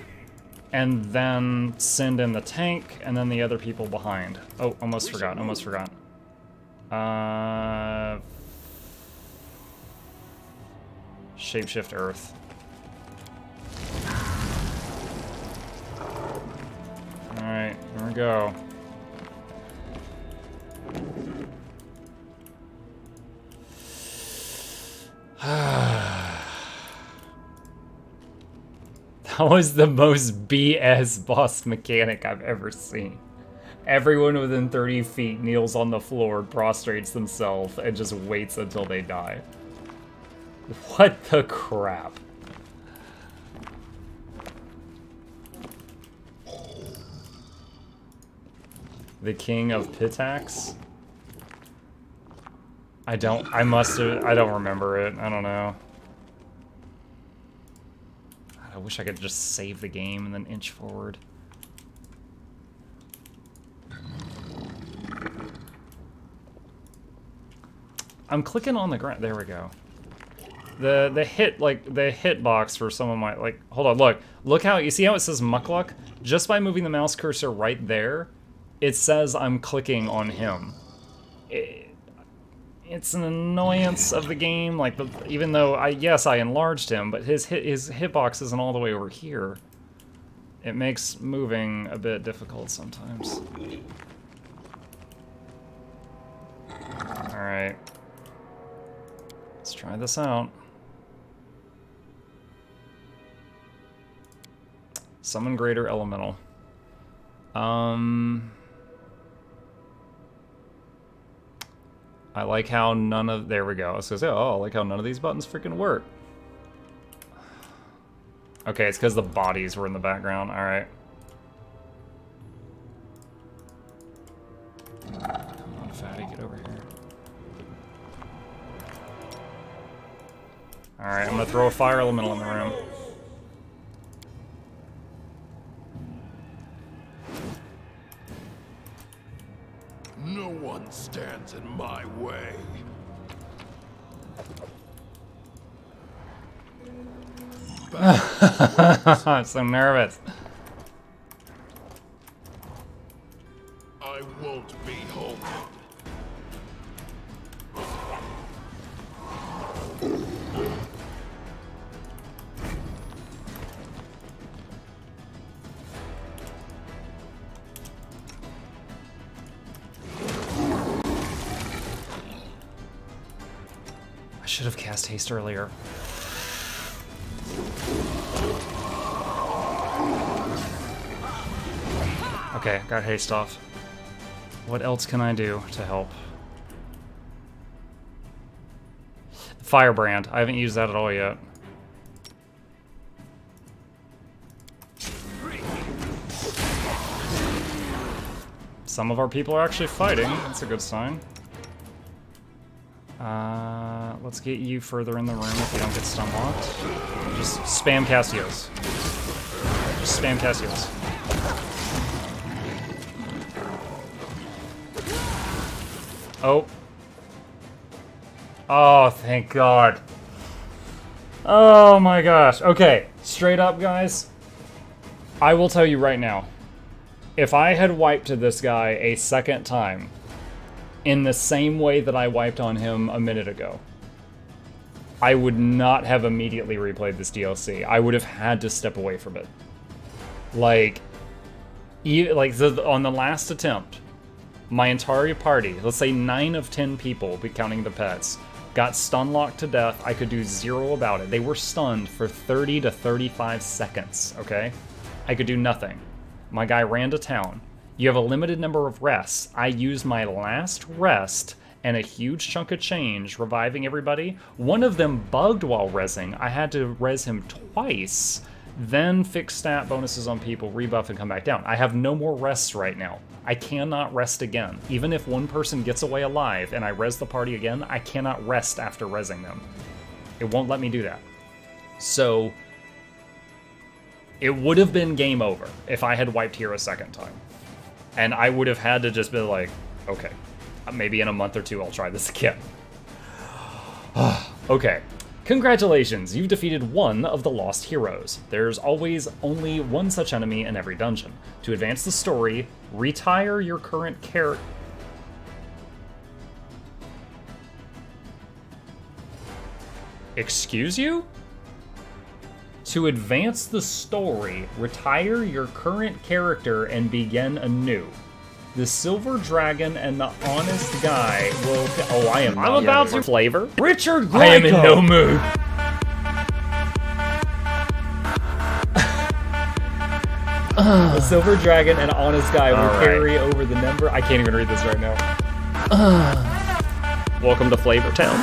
and then send in the tank, and then the other people behind. Oh, almost forgot. Shapeshift Earth. Alright, here we go. That was the most BS boss mechanic I've ever seen. Everyone within 30 feet kneels on the floor, prostrates themselves, and just waits until they die. What the crap? The King of Pitax? I don't remember it. I don't know. I wish I could just save the game and then inch forward. I'm clicking on the ground. There we go. The hitbox for some of my, like, hold on, look how, you see how it says Muckluck? Just by moving the mouse cursor right there, it says I'm clicking on him. It's an annoyance of the game, like, even though, yes, I enlarged him, but his hitbox isn't all the way over here. It makes moving a bit difficult sometimes. Alright. Let's try this out. Summon Greater Elemental. I like how none of, there we go. I was gonna say, oh, I like how none of these buttons freaking work. Okay, it's because the bodies were in the background, all right. Come on, fatty, get over here. All right, I'm gonna throw a fire elemental in the room. No one stands in my way. I'm so nervous. I won't be halted. should have cast haste earlier. Okay, got haste off. What else can I do to help? Firebrand. I haven't used that at all yet. Some of our people are actually fighting. That's a good sign. Let's get you further in the room if you don't get stunlocked. Just spam Cassios. Just spam Cassios. Oh. Oh, thank God. Oh my gosh. Okay, straight up, guys. I will tell you right now. If I had wiped this guy a second time, in the same way that I wiped on him a minute ago, I would not have immediately replayed this DLC. I would have had to step away from it. On the last attempt, my entire party, let's say 9 of 10 people, counting the pets, got stunlocked to death. I could do zero about it. They were stunned for 30 to 35 seconds, okay? I could do nothing. My guy ran to town. You have a limited number of rests. I used my last rest and a huge chunk of change reviving everybody. One of them bugged while resing. I had to res him twice, then fix stat bonuses on people, rebuff, and come back down. I have no more rests right now. I cannot rest again. Even if one person gets away alive and I res the party again, I cannot rest after resing them. It won't let me do that. So it would have been game over if I had wiped here a second time. And I would have had to just be like, okay, maybe in a month or two I'll try this again. Okay, congratulations, you've defeated one of the Lost Heroes. There's always only one such enemy in every dungeon. To advance the story, retire your current character. Excuse you? To advance the story, retire your current character and begin anew. The Silver Dragon and the Honest Guy will... Oh, I am... I'm about to... Flavor. Richard Grieco. I am in no mood. The Silver Dragon and Honest Guy will carry over the number... I can't even read this right now. Welcome to Flavor Town.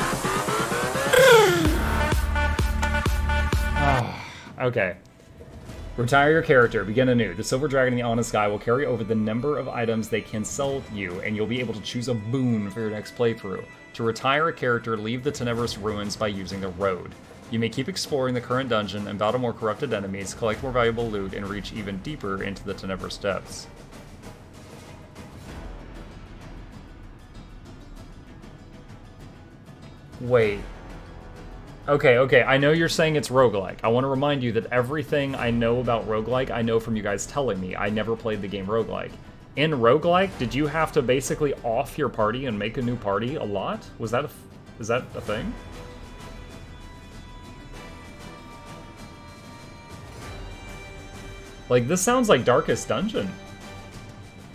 Okay. Retire your character, begin anew. The Silver Dragon and the Honest Guy will carry over the number of items they can sell you, and you'll be able to choose a boon for your next playthrough. To retire a character, leave the Tenebrous Ruins by using the road. You may keep exploring the current dungeon and battle more corrupted enemies, collect more valuable loot, and reach even deeper into the Tenebrous depths. Wait. Okay, I know you're saying it's roguelike. I want to remind you that everything I know about roguelike, I know from you guys telling me. I never played the game roguelike. In roguelike, did you have to basically off your party and make a new party a lot? Is that a thing? Like, this sounds like Darkest Dungeon.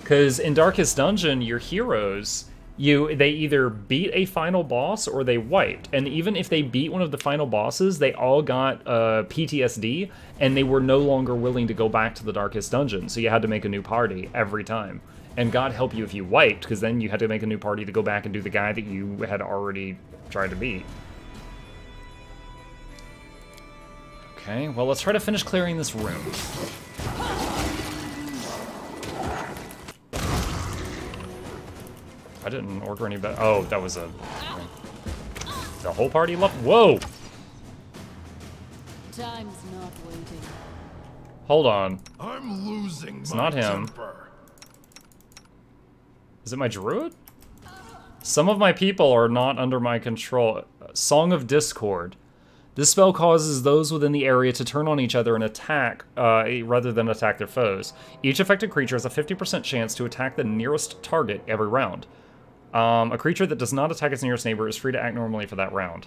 Because in Darkest Dungeon, your heroes... They either beat a final boss or they wiped. And even if they beat one of the final bosses, they all got PTSD, and they were no longer willing to go back to the Darkest Dungeon, so you had to make a new party every time. And God help you if you wiped, because then you had to make a new party to go back and do the guy that you had already tried to beat. Okay, well, let's try to finish clearing this room. I didn't order any better. Oh, that was a... The whole party left? Whoa! Time's not waiting. Hold on. I'm losing it's not him. Temper. Is it my druid? Some of my people are not under my control. Song of Discord. This spell causes those within the area to turn on each other and attack, rather than attack their foes. Each affected creature has a 50% chance to attack the nearest target every round. A creature that does not attack its nearest neighbor is free to act normally for that round.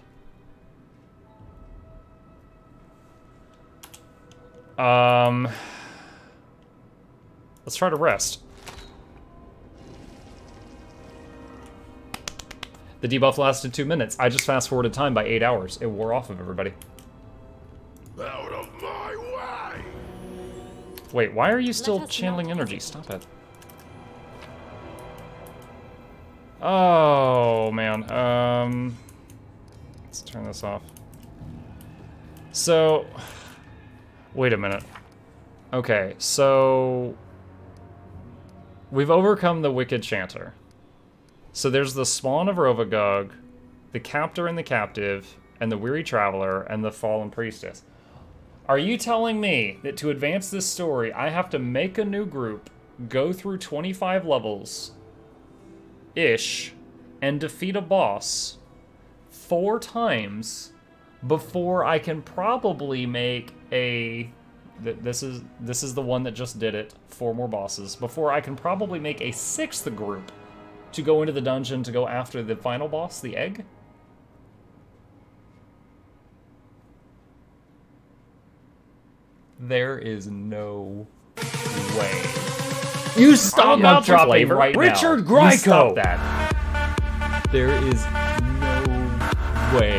Let's try to rest. The debuff lasted 2 minutes. I just fast forwarded time by 8 hours. It wore off of everybody. Out of my way! Wait, why are you still channeling energy? Stop it. Oh, man. Let's turn this off. So, wait a minute. Okay, so we've overcome the Wicked Chanter. So there's the Spawn of Rovagog, the Captor and the Captive, and the Weary Traveler, and the Fallen Priestess. Are you telling me that to advance this story, I have to make a new group, go through 25 levels-ish, and defeat a boss 4 times before I can probably make a... This is the one that just did it, 4 more bosses, before I can probably make a 6th group to go into the dungeon to go after the final boss, the egg? There is no way. You stop that dropping right now. Richard Grieco! You stop that. There is no way.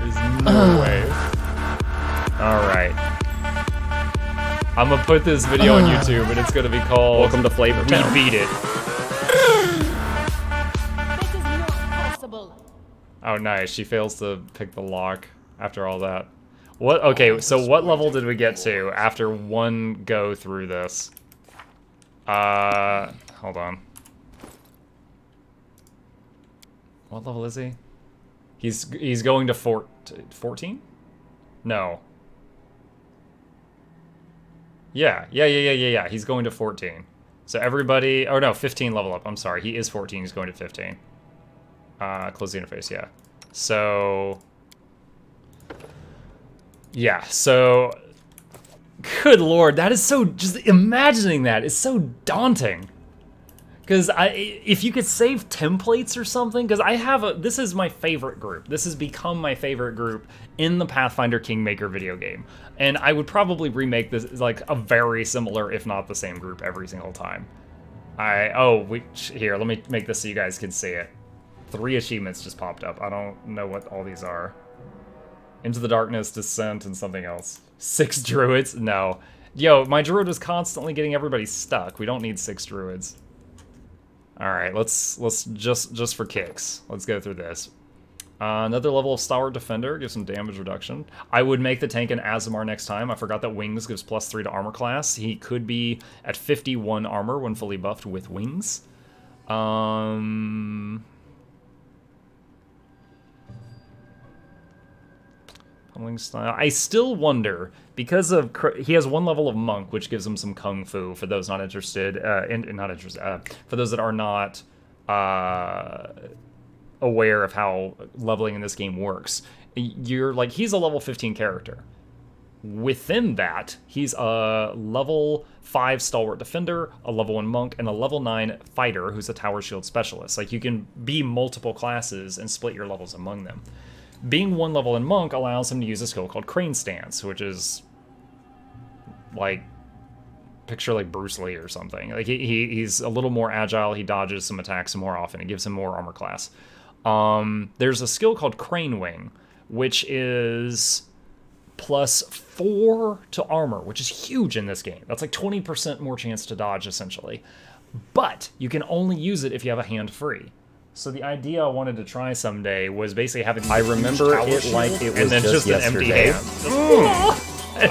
There's no way. Alright. I'm gonna put this video on YouTube and it's gonna be called Welcome to Flavor Town. We beat it. That is not possible. Oh nice, she fails to pick the lock after all that. What? Okay, so what level did we get to after one go through this? Hold on. What level is he? He's going to 14? No. Yeah. He's going to 14. So everybody, oh no, 15 level up. I'm sorry, he is 14, he's going to 15. Close the interface, yeah. So, yeah, so, good lord, that is so, just imagining that is so daunting. Because if you could save templates or something, because I have a, this is my favorite group. This has become my favorite group in the Pathfinder Kingmaker video game. And I would probably remake this like a very similar, if not the same group every single time. Here, let me make this so you guys can see it. 3 achievements just popped up. I don't know what all these are. Into the Darkness, Descent, and something else. 6 druids? No. Yo, my druid was constantly getting everybody stuck. We don't need 6 druids. All right, let's just for kicks, let's go through this. Another level of Stalwart Defender gives some damage reduction. I would make the tank an Azimar next time. I forgot that Wings gives +3 to armor class. He could be at 51 armor when fully buffed with Wings. Pummeling style. I still wonder because of he has 1 level of monk, which gives him some kung fu for those not interested for those that are not aware of how leveling in this game works. You're like he's a level 15 character. Within that, he's a level 5 Stalwart Defender, a level 1 Monk, and a level 9 Fighter, who's a Tower Shield Specialist. Like you can be multiple classes and split your levels among them. Being 1 level in Monk allows him to use a skill called Crane Stance, which is like, picture like Bruce Lee or something. Like he's a little more agile, he dodges some attacks more often, it gives him more armor class. There's a skill called Crane Wing, which is +4 to armor, which is huge in this game. That's like 20% more chance to dodge essentially. But you can only use it if you have a hand free. So the idea I wanted to try someday was basically having. I remember it like it was and then just an empty hand.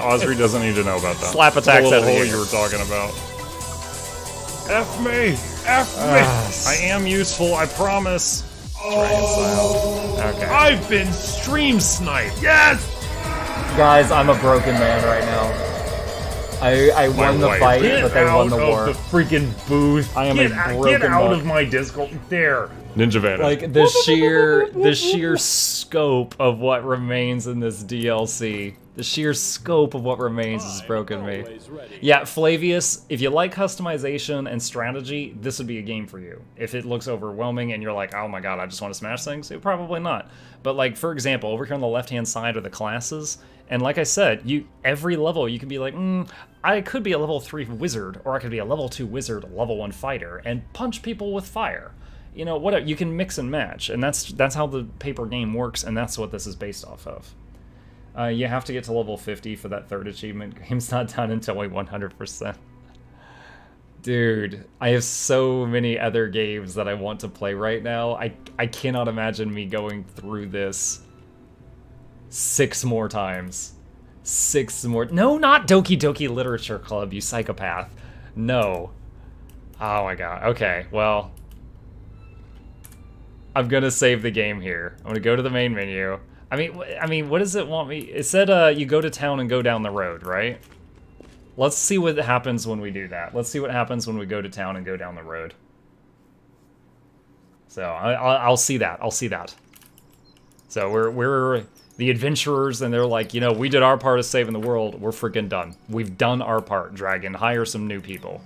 Osri doesn't need to know about that. Slap attacks at hole you were talking about. F me, F me. I am useful, I promise. Oh, okay. I've been stream sniped. Yes. Guys, I'm a broken man right now. I won the fight, but they won the war. The freaking booth! I am a broken man. Get out of my Discord! There, Ninja Van. Like the sheer scope of what remains in this DLC. The sheer scope of what remains has broken me. Yeah, Flavius, if you like customization and strategy, this would be a game for you. If it looks overwhelming and you're like, oh my god, I just want to smash things, probably not. But like, for example, over here on the left-hand side are the classes, and like I said, every level you can be like, I could be a level 3 wizard, or I could be a level 2 wizard, a level 1 fighter, and punch people with fire. you know, whatever. You can mix and match, and that's how the paper game works, and that's what this is based off of. You have to get to level 50 for that third achievement. Game's not done until we 100%. Dude, I have so many other games that I want to play right now. I cannot imagine me going through this 6 more times. 6 more. No, not Doki Doki Literature Club, you psychopath. No. Oh my god. Okay, well, I'm gonna save the game here. I'm gonna go to the main menu. I mean, what does it want me? It said you go to town and go down the road, right? Let's see what happens when we do that. Let's see what happens when we go to town and go down the road. So I'll see that. I'll see that. So we're the adventurers, and they're like, you know, we did our part of saving the world. We're freaking done. We've done our part. Dragon, hire some new people.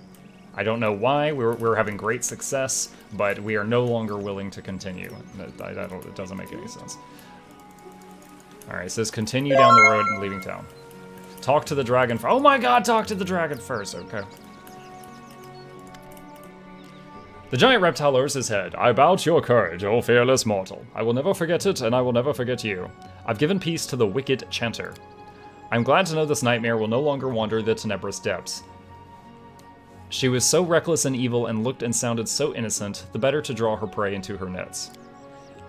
I don't know why. We're having great success, but we are no longer willing to continue. It doesn't make any sense. All right. It says continue down the road and leaving town. Talk to the dragon first. Oh my god, talk to the dragon first. Okay. The giant reptile lowers his head. I bow to your courage, O fearless mortal. I will never forget it, and I will never forget you. I've given peace to the wicked chanter. I'm glad to know this nightmare will no longer wander the tenebrous depths. She was so reckless and evil and looked and sounded so innocent, the better to draw her prey into her nets.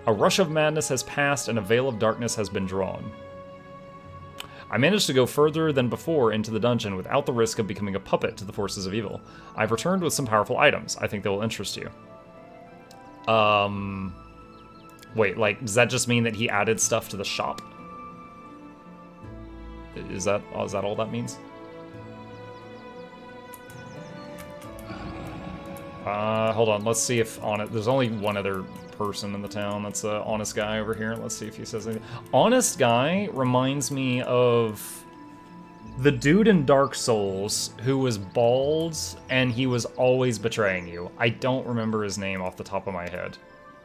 A rush of madness has passed, and a veil of darkness has been drawn. I managed to go further than before into the dungeon without the risk of becoming a puppet to the forces of evil. I've returned with some powerful items. I think they will interest you. Wait, like, does that just mean that he added stuff to the shop? Is that all that means? Hold on. Let's see if on it. There's only one other person in the town. That's an honest guy over here. Let's see if he says anything. Honest guy reminds me of the dude in Dark Souls who was bald and he was always betraying you. I don't remember his name off the top of my head,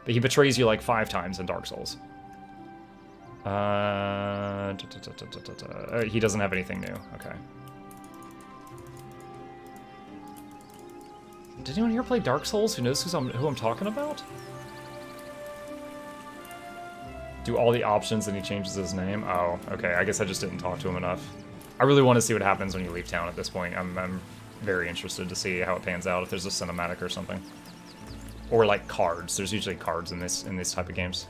but he betrays you like 5 times in Dark Souls. He doesn't have anything new. Okay. Did anyone here play Dark Souls? Who knows who I'm talking about? Do all the options and he changes his name? Oh, okay. I guess I just didn't talk to him enough. I really want to see what happens when you leave town at this point. I'm very interested to see how it pans out, if there's a cinematic or something. Or like cards. There's usually cards in these type of games.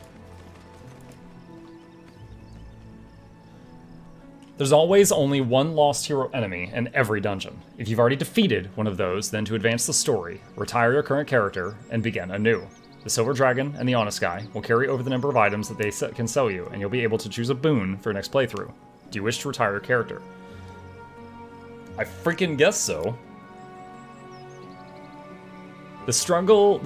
There's always only one lost hero enemy in every dungeon. If you've already defeated one of those, then to advance the story, retire your current character and begin anew. The Silver Dragon and the Honest Guy will carry over the number of items that they can sell you, and you'll be able to choose a boon for your next playthrough. Do you wish to retire your character? I freaking guess so. The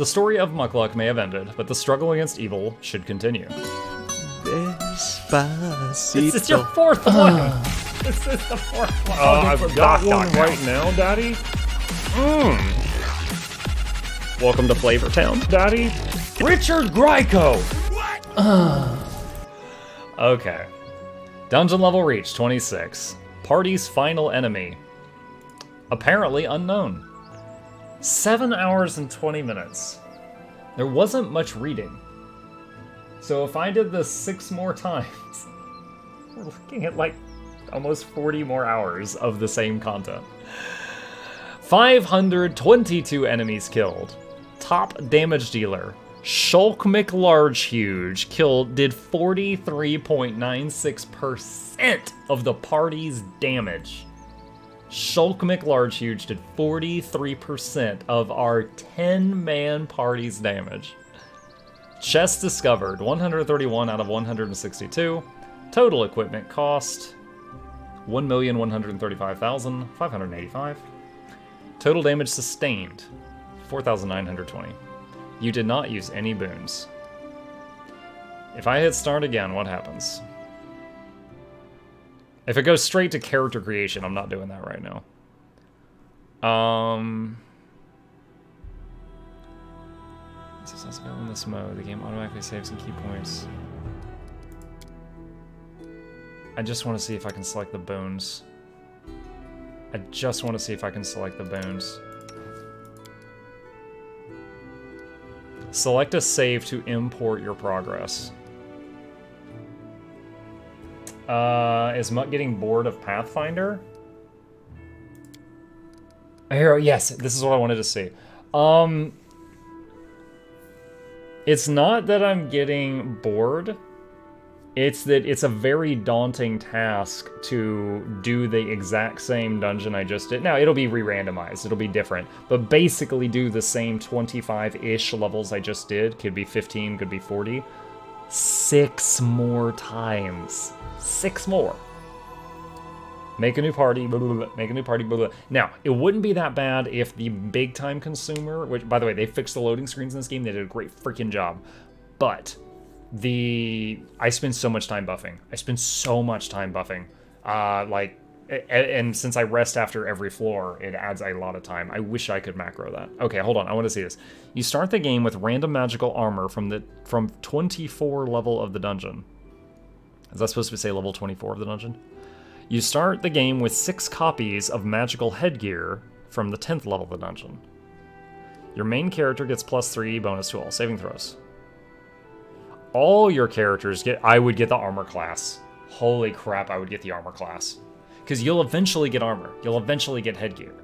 story of Muckluck may have ended, but the struggle against evil should continue. This is your 4th one! This is the 4th one! Oh, I've got one right now, Daddy. Mmm. Welcome to Flavortown, Daddy. Richard Grieco! What? Okay. Dungeon level reached, 26. Party's final enemy. Apparently unknown. 7 hours and 20 minutes. There wasn't much reading. So if I did this 6 more times, we're looking at like almost 40 more hours of the same content. 522 enemies killed. Top damage dealer, Shulk McLarge Huge, did 43.96% of the party's damage. Shulk McLarge Huge did 43% of our 10-man party's damage. Chest discovered, 131 out of 162. Total equipment cost, 1,135,585. Total damage sustained, 4,920. You did not use any boons. If I hit start again, what happens? If it goes straight to character creation, I'm not doing that right now. In this mode, the game automatically saves some key points. I just want to see if I can select the bones. Select a save to import your progress. Is Mutt getting bored of Pathfinder? A hero, yes, this is what I wanted to see. It's not that I'm getting bored. It's that it's a very daunting task to do the exact same dungeon I just did. Now, it'll be re-randomized. It'll be different. But basically do the same 25-ish levels I just did. Could be 15, could be 40. 6 more times. 6 more. Make a new party, blah, blah, blah, make a new party, blah, blah. Now, it wouldn't be that bad if the big time consumer, which, by the way, they fixed the loading screens in this game. They did a great freaking job. But I spend so much time buffing. I spend so much time buffing. And since I rest after every floor, it adds a lot of time. I wish I could macro that. Okay, hold on, I want to see this. You start the game with random magical armor from 24 level of the dungeon. Is that supposed to say level 24 of the dungeon? You start the game with 6 copies of magical headgear from the 10th level of the dungeon. Your main character gets +3 bonus to all saving throws. All your characters get... I would get the armor class. Holy crap, I would get the armor class. Because you'll eventually get armor. You'll eventually get headgear.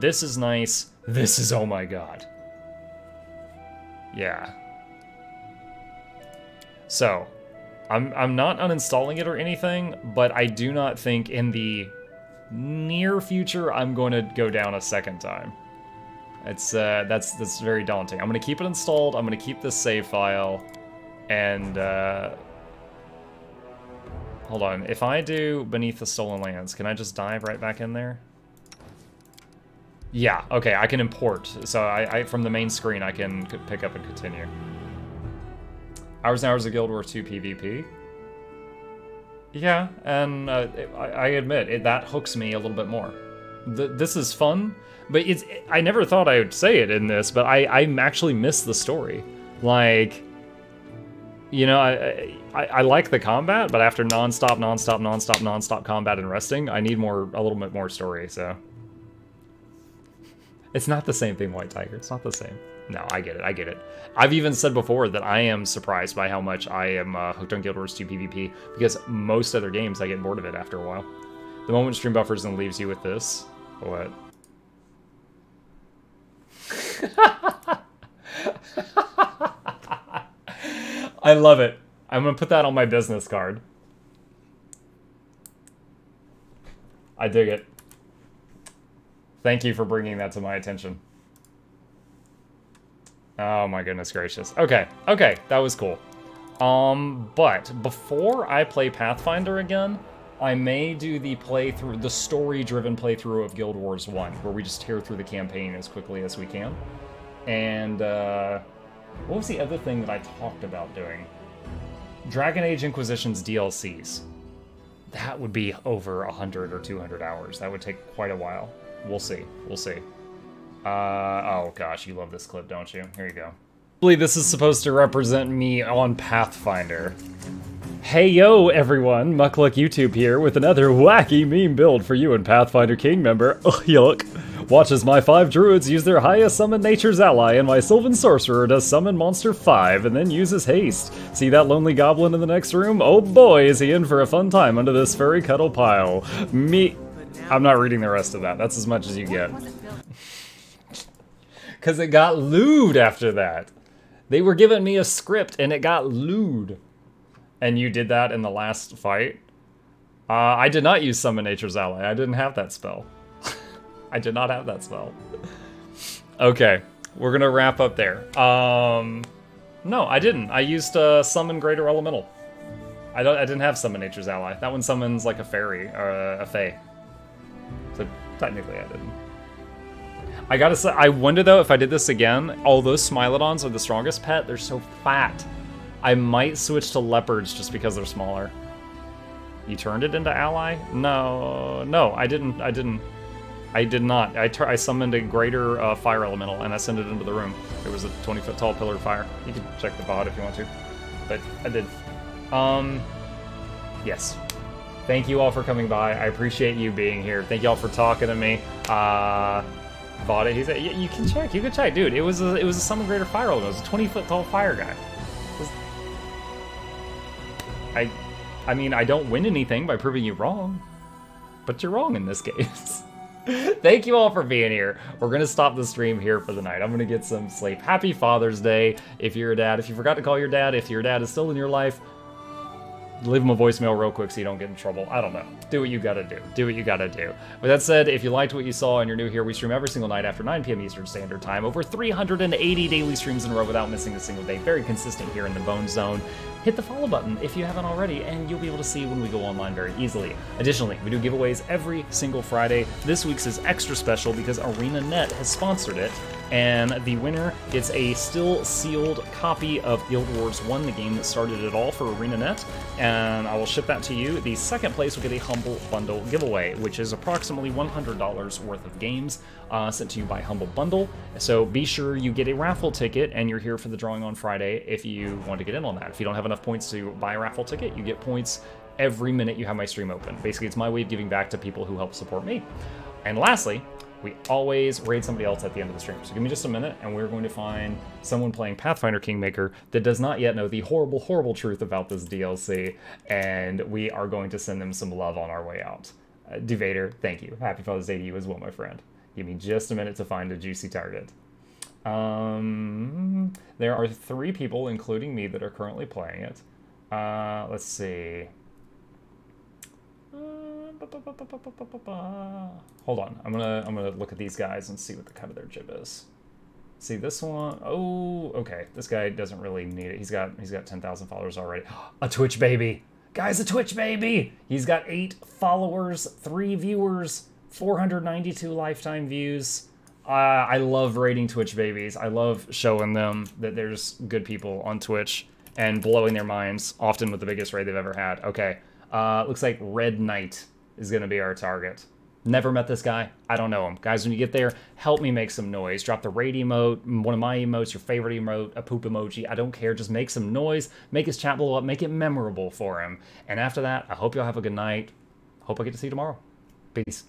This is nice. This is... oh my god. Yeah. So... I'm not uninstalling it or anything, but I do not think in the near future I'm going to go down a second time. It's that's very daunting. I'm going to keep it installed. I'm going to keep this save file, and hold on. If I do Beneath the Stolen Lands, can I just dive right back in there? Yeah. Okay. I can import. So I from the main screen I can pick up and continue. Hours and hours of Guild Wars 2 PvP. Yeah, and I admit, that hooks me a little bit more. This is fun, but I never thought I would say it in this, but I actually miss the story. Like, you know, I like the combat, but after non-stop combat and resting, I need a little bit more story, so. It's not the same thing, White Tiger, it's not the same. No, I get it, I get it. I've even said before that I am surprised by how much I am hooked on Guild Wars 2 PvP, because most other games I get bored of it after a while. The moment stream buffers and leaves you with this... What? I love it. I'm gonna put that on my business card. I dig it. Thank you for bringing that to my attention. Oh my goodness gracious. Okay, okay, that was cool. But before I play Pathfinder again, I may do the playthrough, the story-driven playthrough of Guild Wars 1, where we just tear through the campaign as quickly as we can. And, what was the other thing that I talked about doing? Dragon Age Inquisition's DLCs. That would be over 100 or 200 hours. That would take quite a while. We'll see, we'll see. Oh gosh, you love this clip, don't you? Here you go. Hopefully this is supposed to represent me on Pathfinder. Hey yo everyone, Muckluck YouTube here with another wacky meme build for you and Pathfinder King member. Oh, yuck. Watch as my 5 druids use their highest summon nature's ally, and my Sylvan Sorcerer does summon monster 5 and then uses haste. See that lonely goblin in the next room? Oh boy, is he in for a fun time under this furry cuddle pile. I'm not reading the rest of that. That's as much as you get. Because it got lewd after that. They were giving me a script and it got lewd. And you did that in the last fight? I did not use Summon Nature's Ally. I didn't have that spell. I did not have that spell. Okay, we're gonna wrap up there. No, I didn't. I used Summon Greater Elemental. I didn't have Summon Nature's Ally. That one summons like a fairy, or a fae. So technically I didn't. I gotta say, I wonder though if I did this again, all those Smilodons are the strongest pet, they're so fat. I might switch to leopards just because they're smaller. You turned it into ally? No, no, I did not. I summoned a greater fire elemental and I sent it into the room. It was a 20-foot tall pillar of fire. You can check the VOD if you want to, but I did. Yes. Thank you all for coming by. I appreciate you being here. Thank you all for talking to me. fought it. He's like, yeah, you can check, dude. It was a Summon Greater Fire Elemental. It was a 20-foot-tall fire guy. I mean, I don't win anything by proving you wrong, but you're wrong in this case. Thank you all for being here. We're going to stop the stream here for the night. I'm going to get some sleep. Happy Father's Day if you're a dad. If you forgot to call your dad, if your dad is still in your life, leave him a voicemail real quick so you don't get in trouble. I don't know. Do what you gotta do. Do what you gotta do. With that said, if you liked what you saw and you're new here, we stream every single night after 9 p.m. Eastern Standard Time. Over 380 daily streams in a row without missing a single day. Very consistent here in the Bone Zone. Hit the follow button if you haven't already, and you'll be able to see when we go online very easily. Additionally, we do giveaways every single Friday. This week's is extra special because ArenaNet has sponsored it, and the winner gets a still sealed copy of Guild Wars 1, the game that started it all for ArenaNet, and I will ship that to you. The second place will get a Humble Bundle giveaway, which is approximately $100 worth of games sent to you by Humble Bundle. So be sure you get a raffle ticket, and you're here for the drawing on Friday if you want to get in on that. If you don't have enough points to buy a raffle ticket, you get points every minute you have my stream open. Basically, it's my way of giving back to people who help support me. And lastly, we always raid somebody else at the end of the stream. So give me just a minute, and we're going to find someone playing Pathfinder Kingmaker that does not yet know the horrible, horrible truth about this DLC, and we are going to send them some love on our way out. Devader, thank you. Happy Father's Day to you as well, my friend. Give me just a minute to find a juicy target. There are 3 people, including me, that are currently playing it. Let's see. Hold on, I'm gonna look at these guys and see what the cut of their jib is. See this one? Oh, okay. This guy doesn't really need it. He's got 10,000 followers already. A Twitch baby, guys! A Twitch baby. He's got 8 followers, 3 viewers, 492 lifetime views. I love rating Twitch babies. I love showing them that there's good people on Twitch and blowing their minds, often with the biggest raid they've ever had. Okay, looks like Red Knight is going to be our target. Never met this guy. I don't know him. Guys, when you get there, help me make some noise. Drop the raid emote, one of my emotes, your favorite emote, a poop emoji. I don't care. Just make some noise. Make his chat blow up. Make it memorable for him. And after that, I hope y'all have a good night. Hope I get to see you tomorrow. Peace.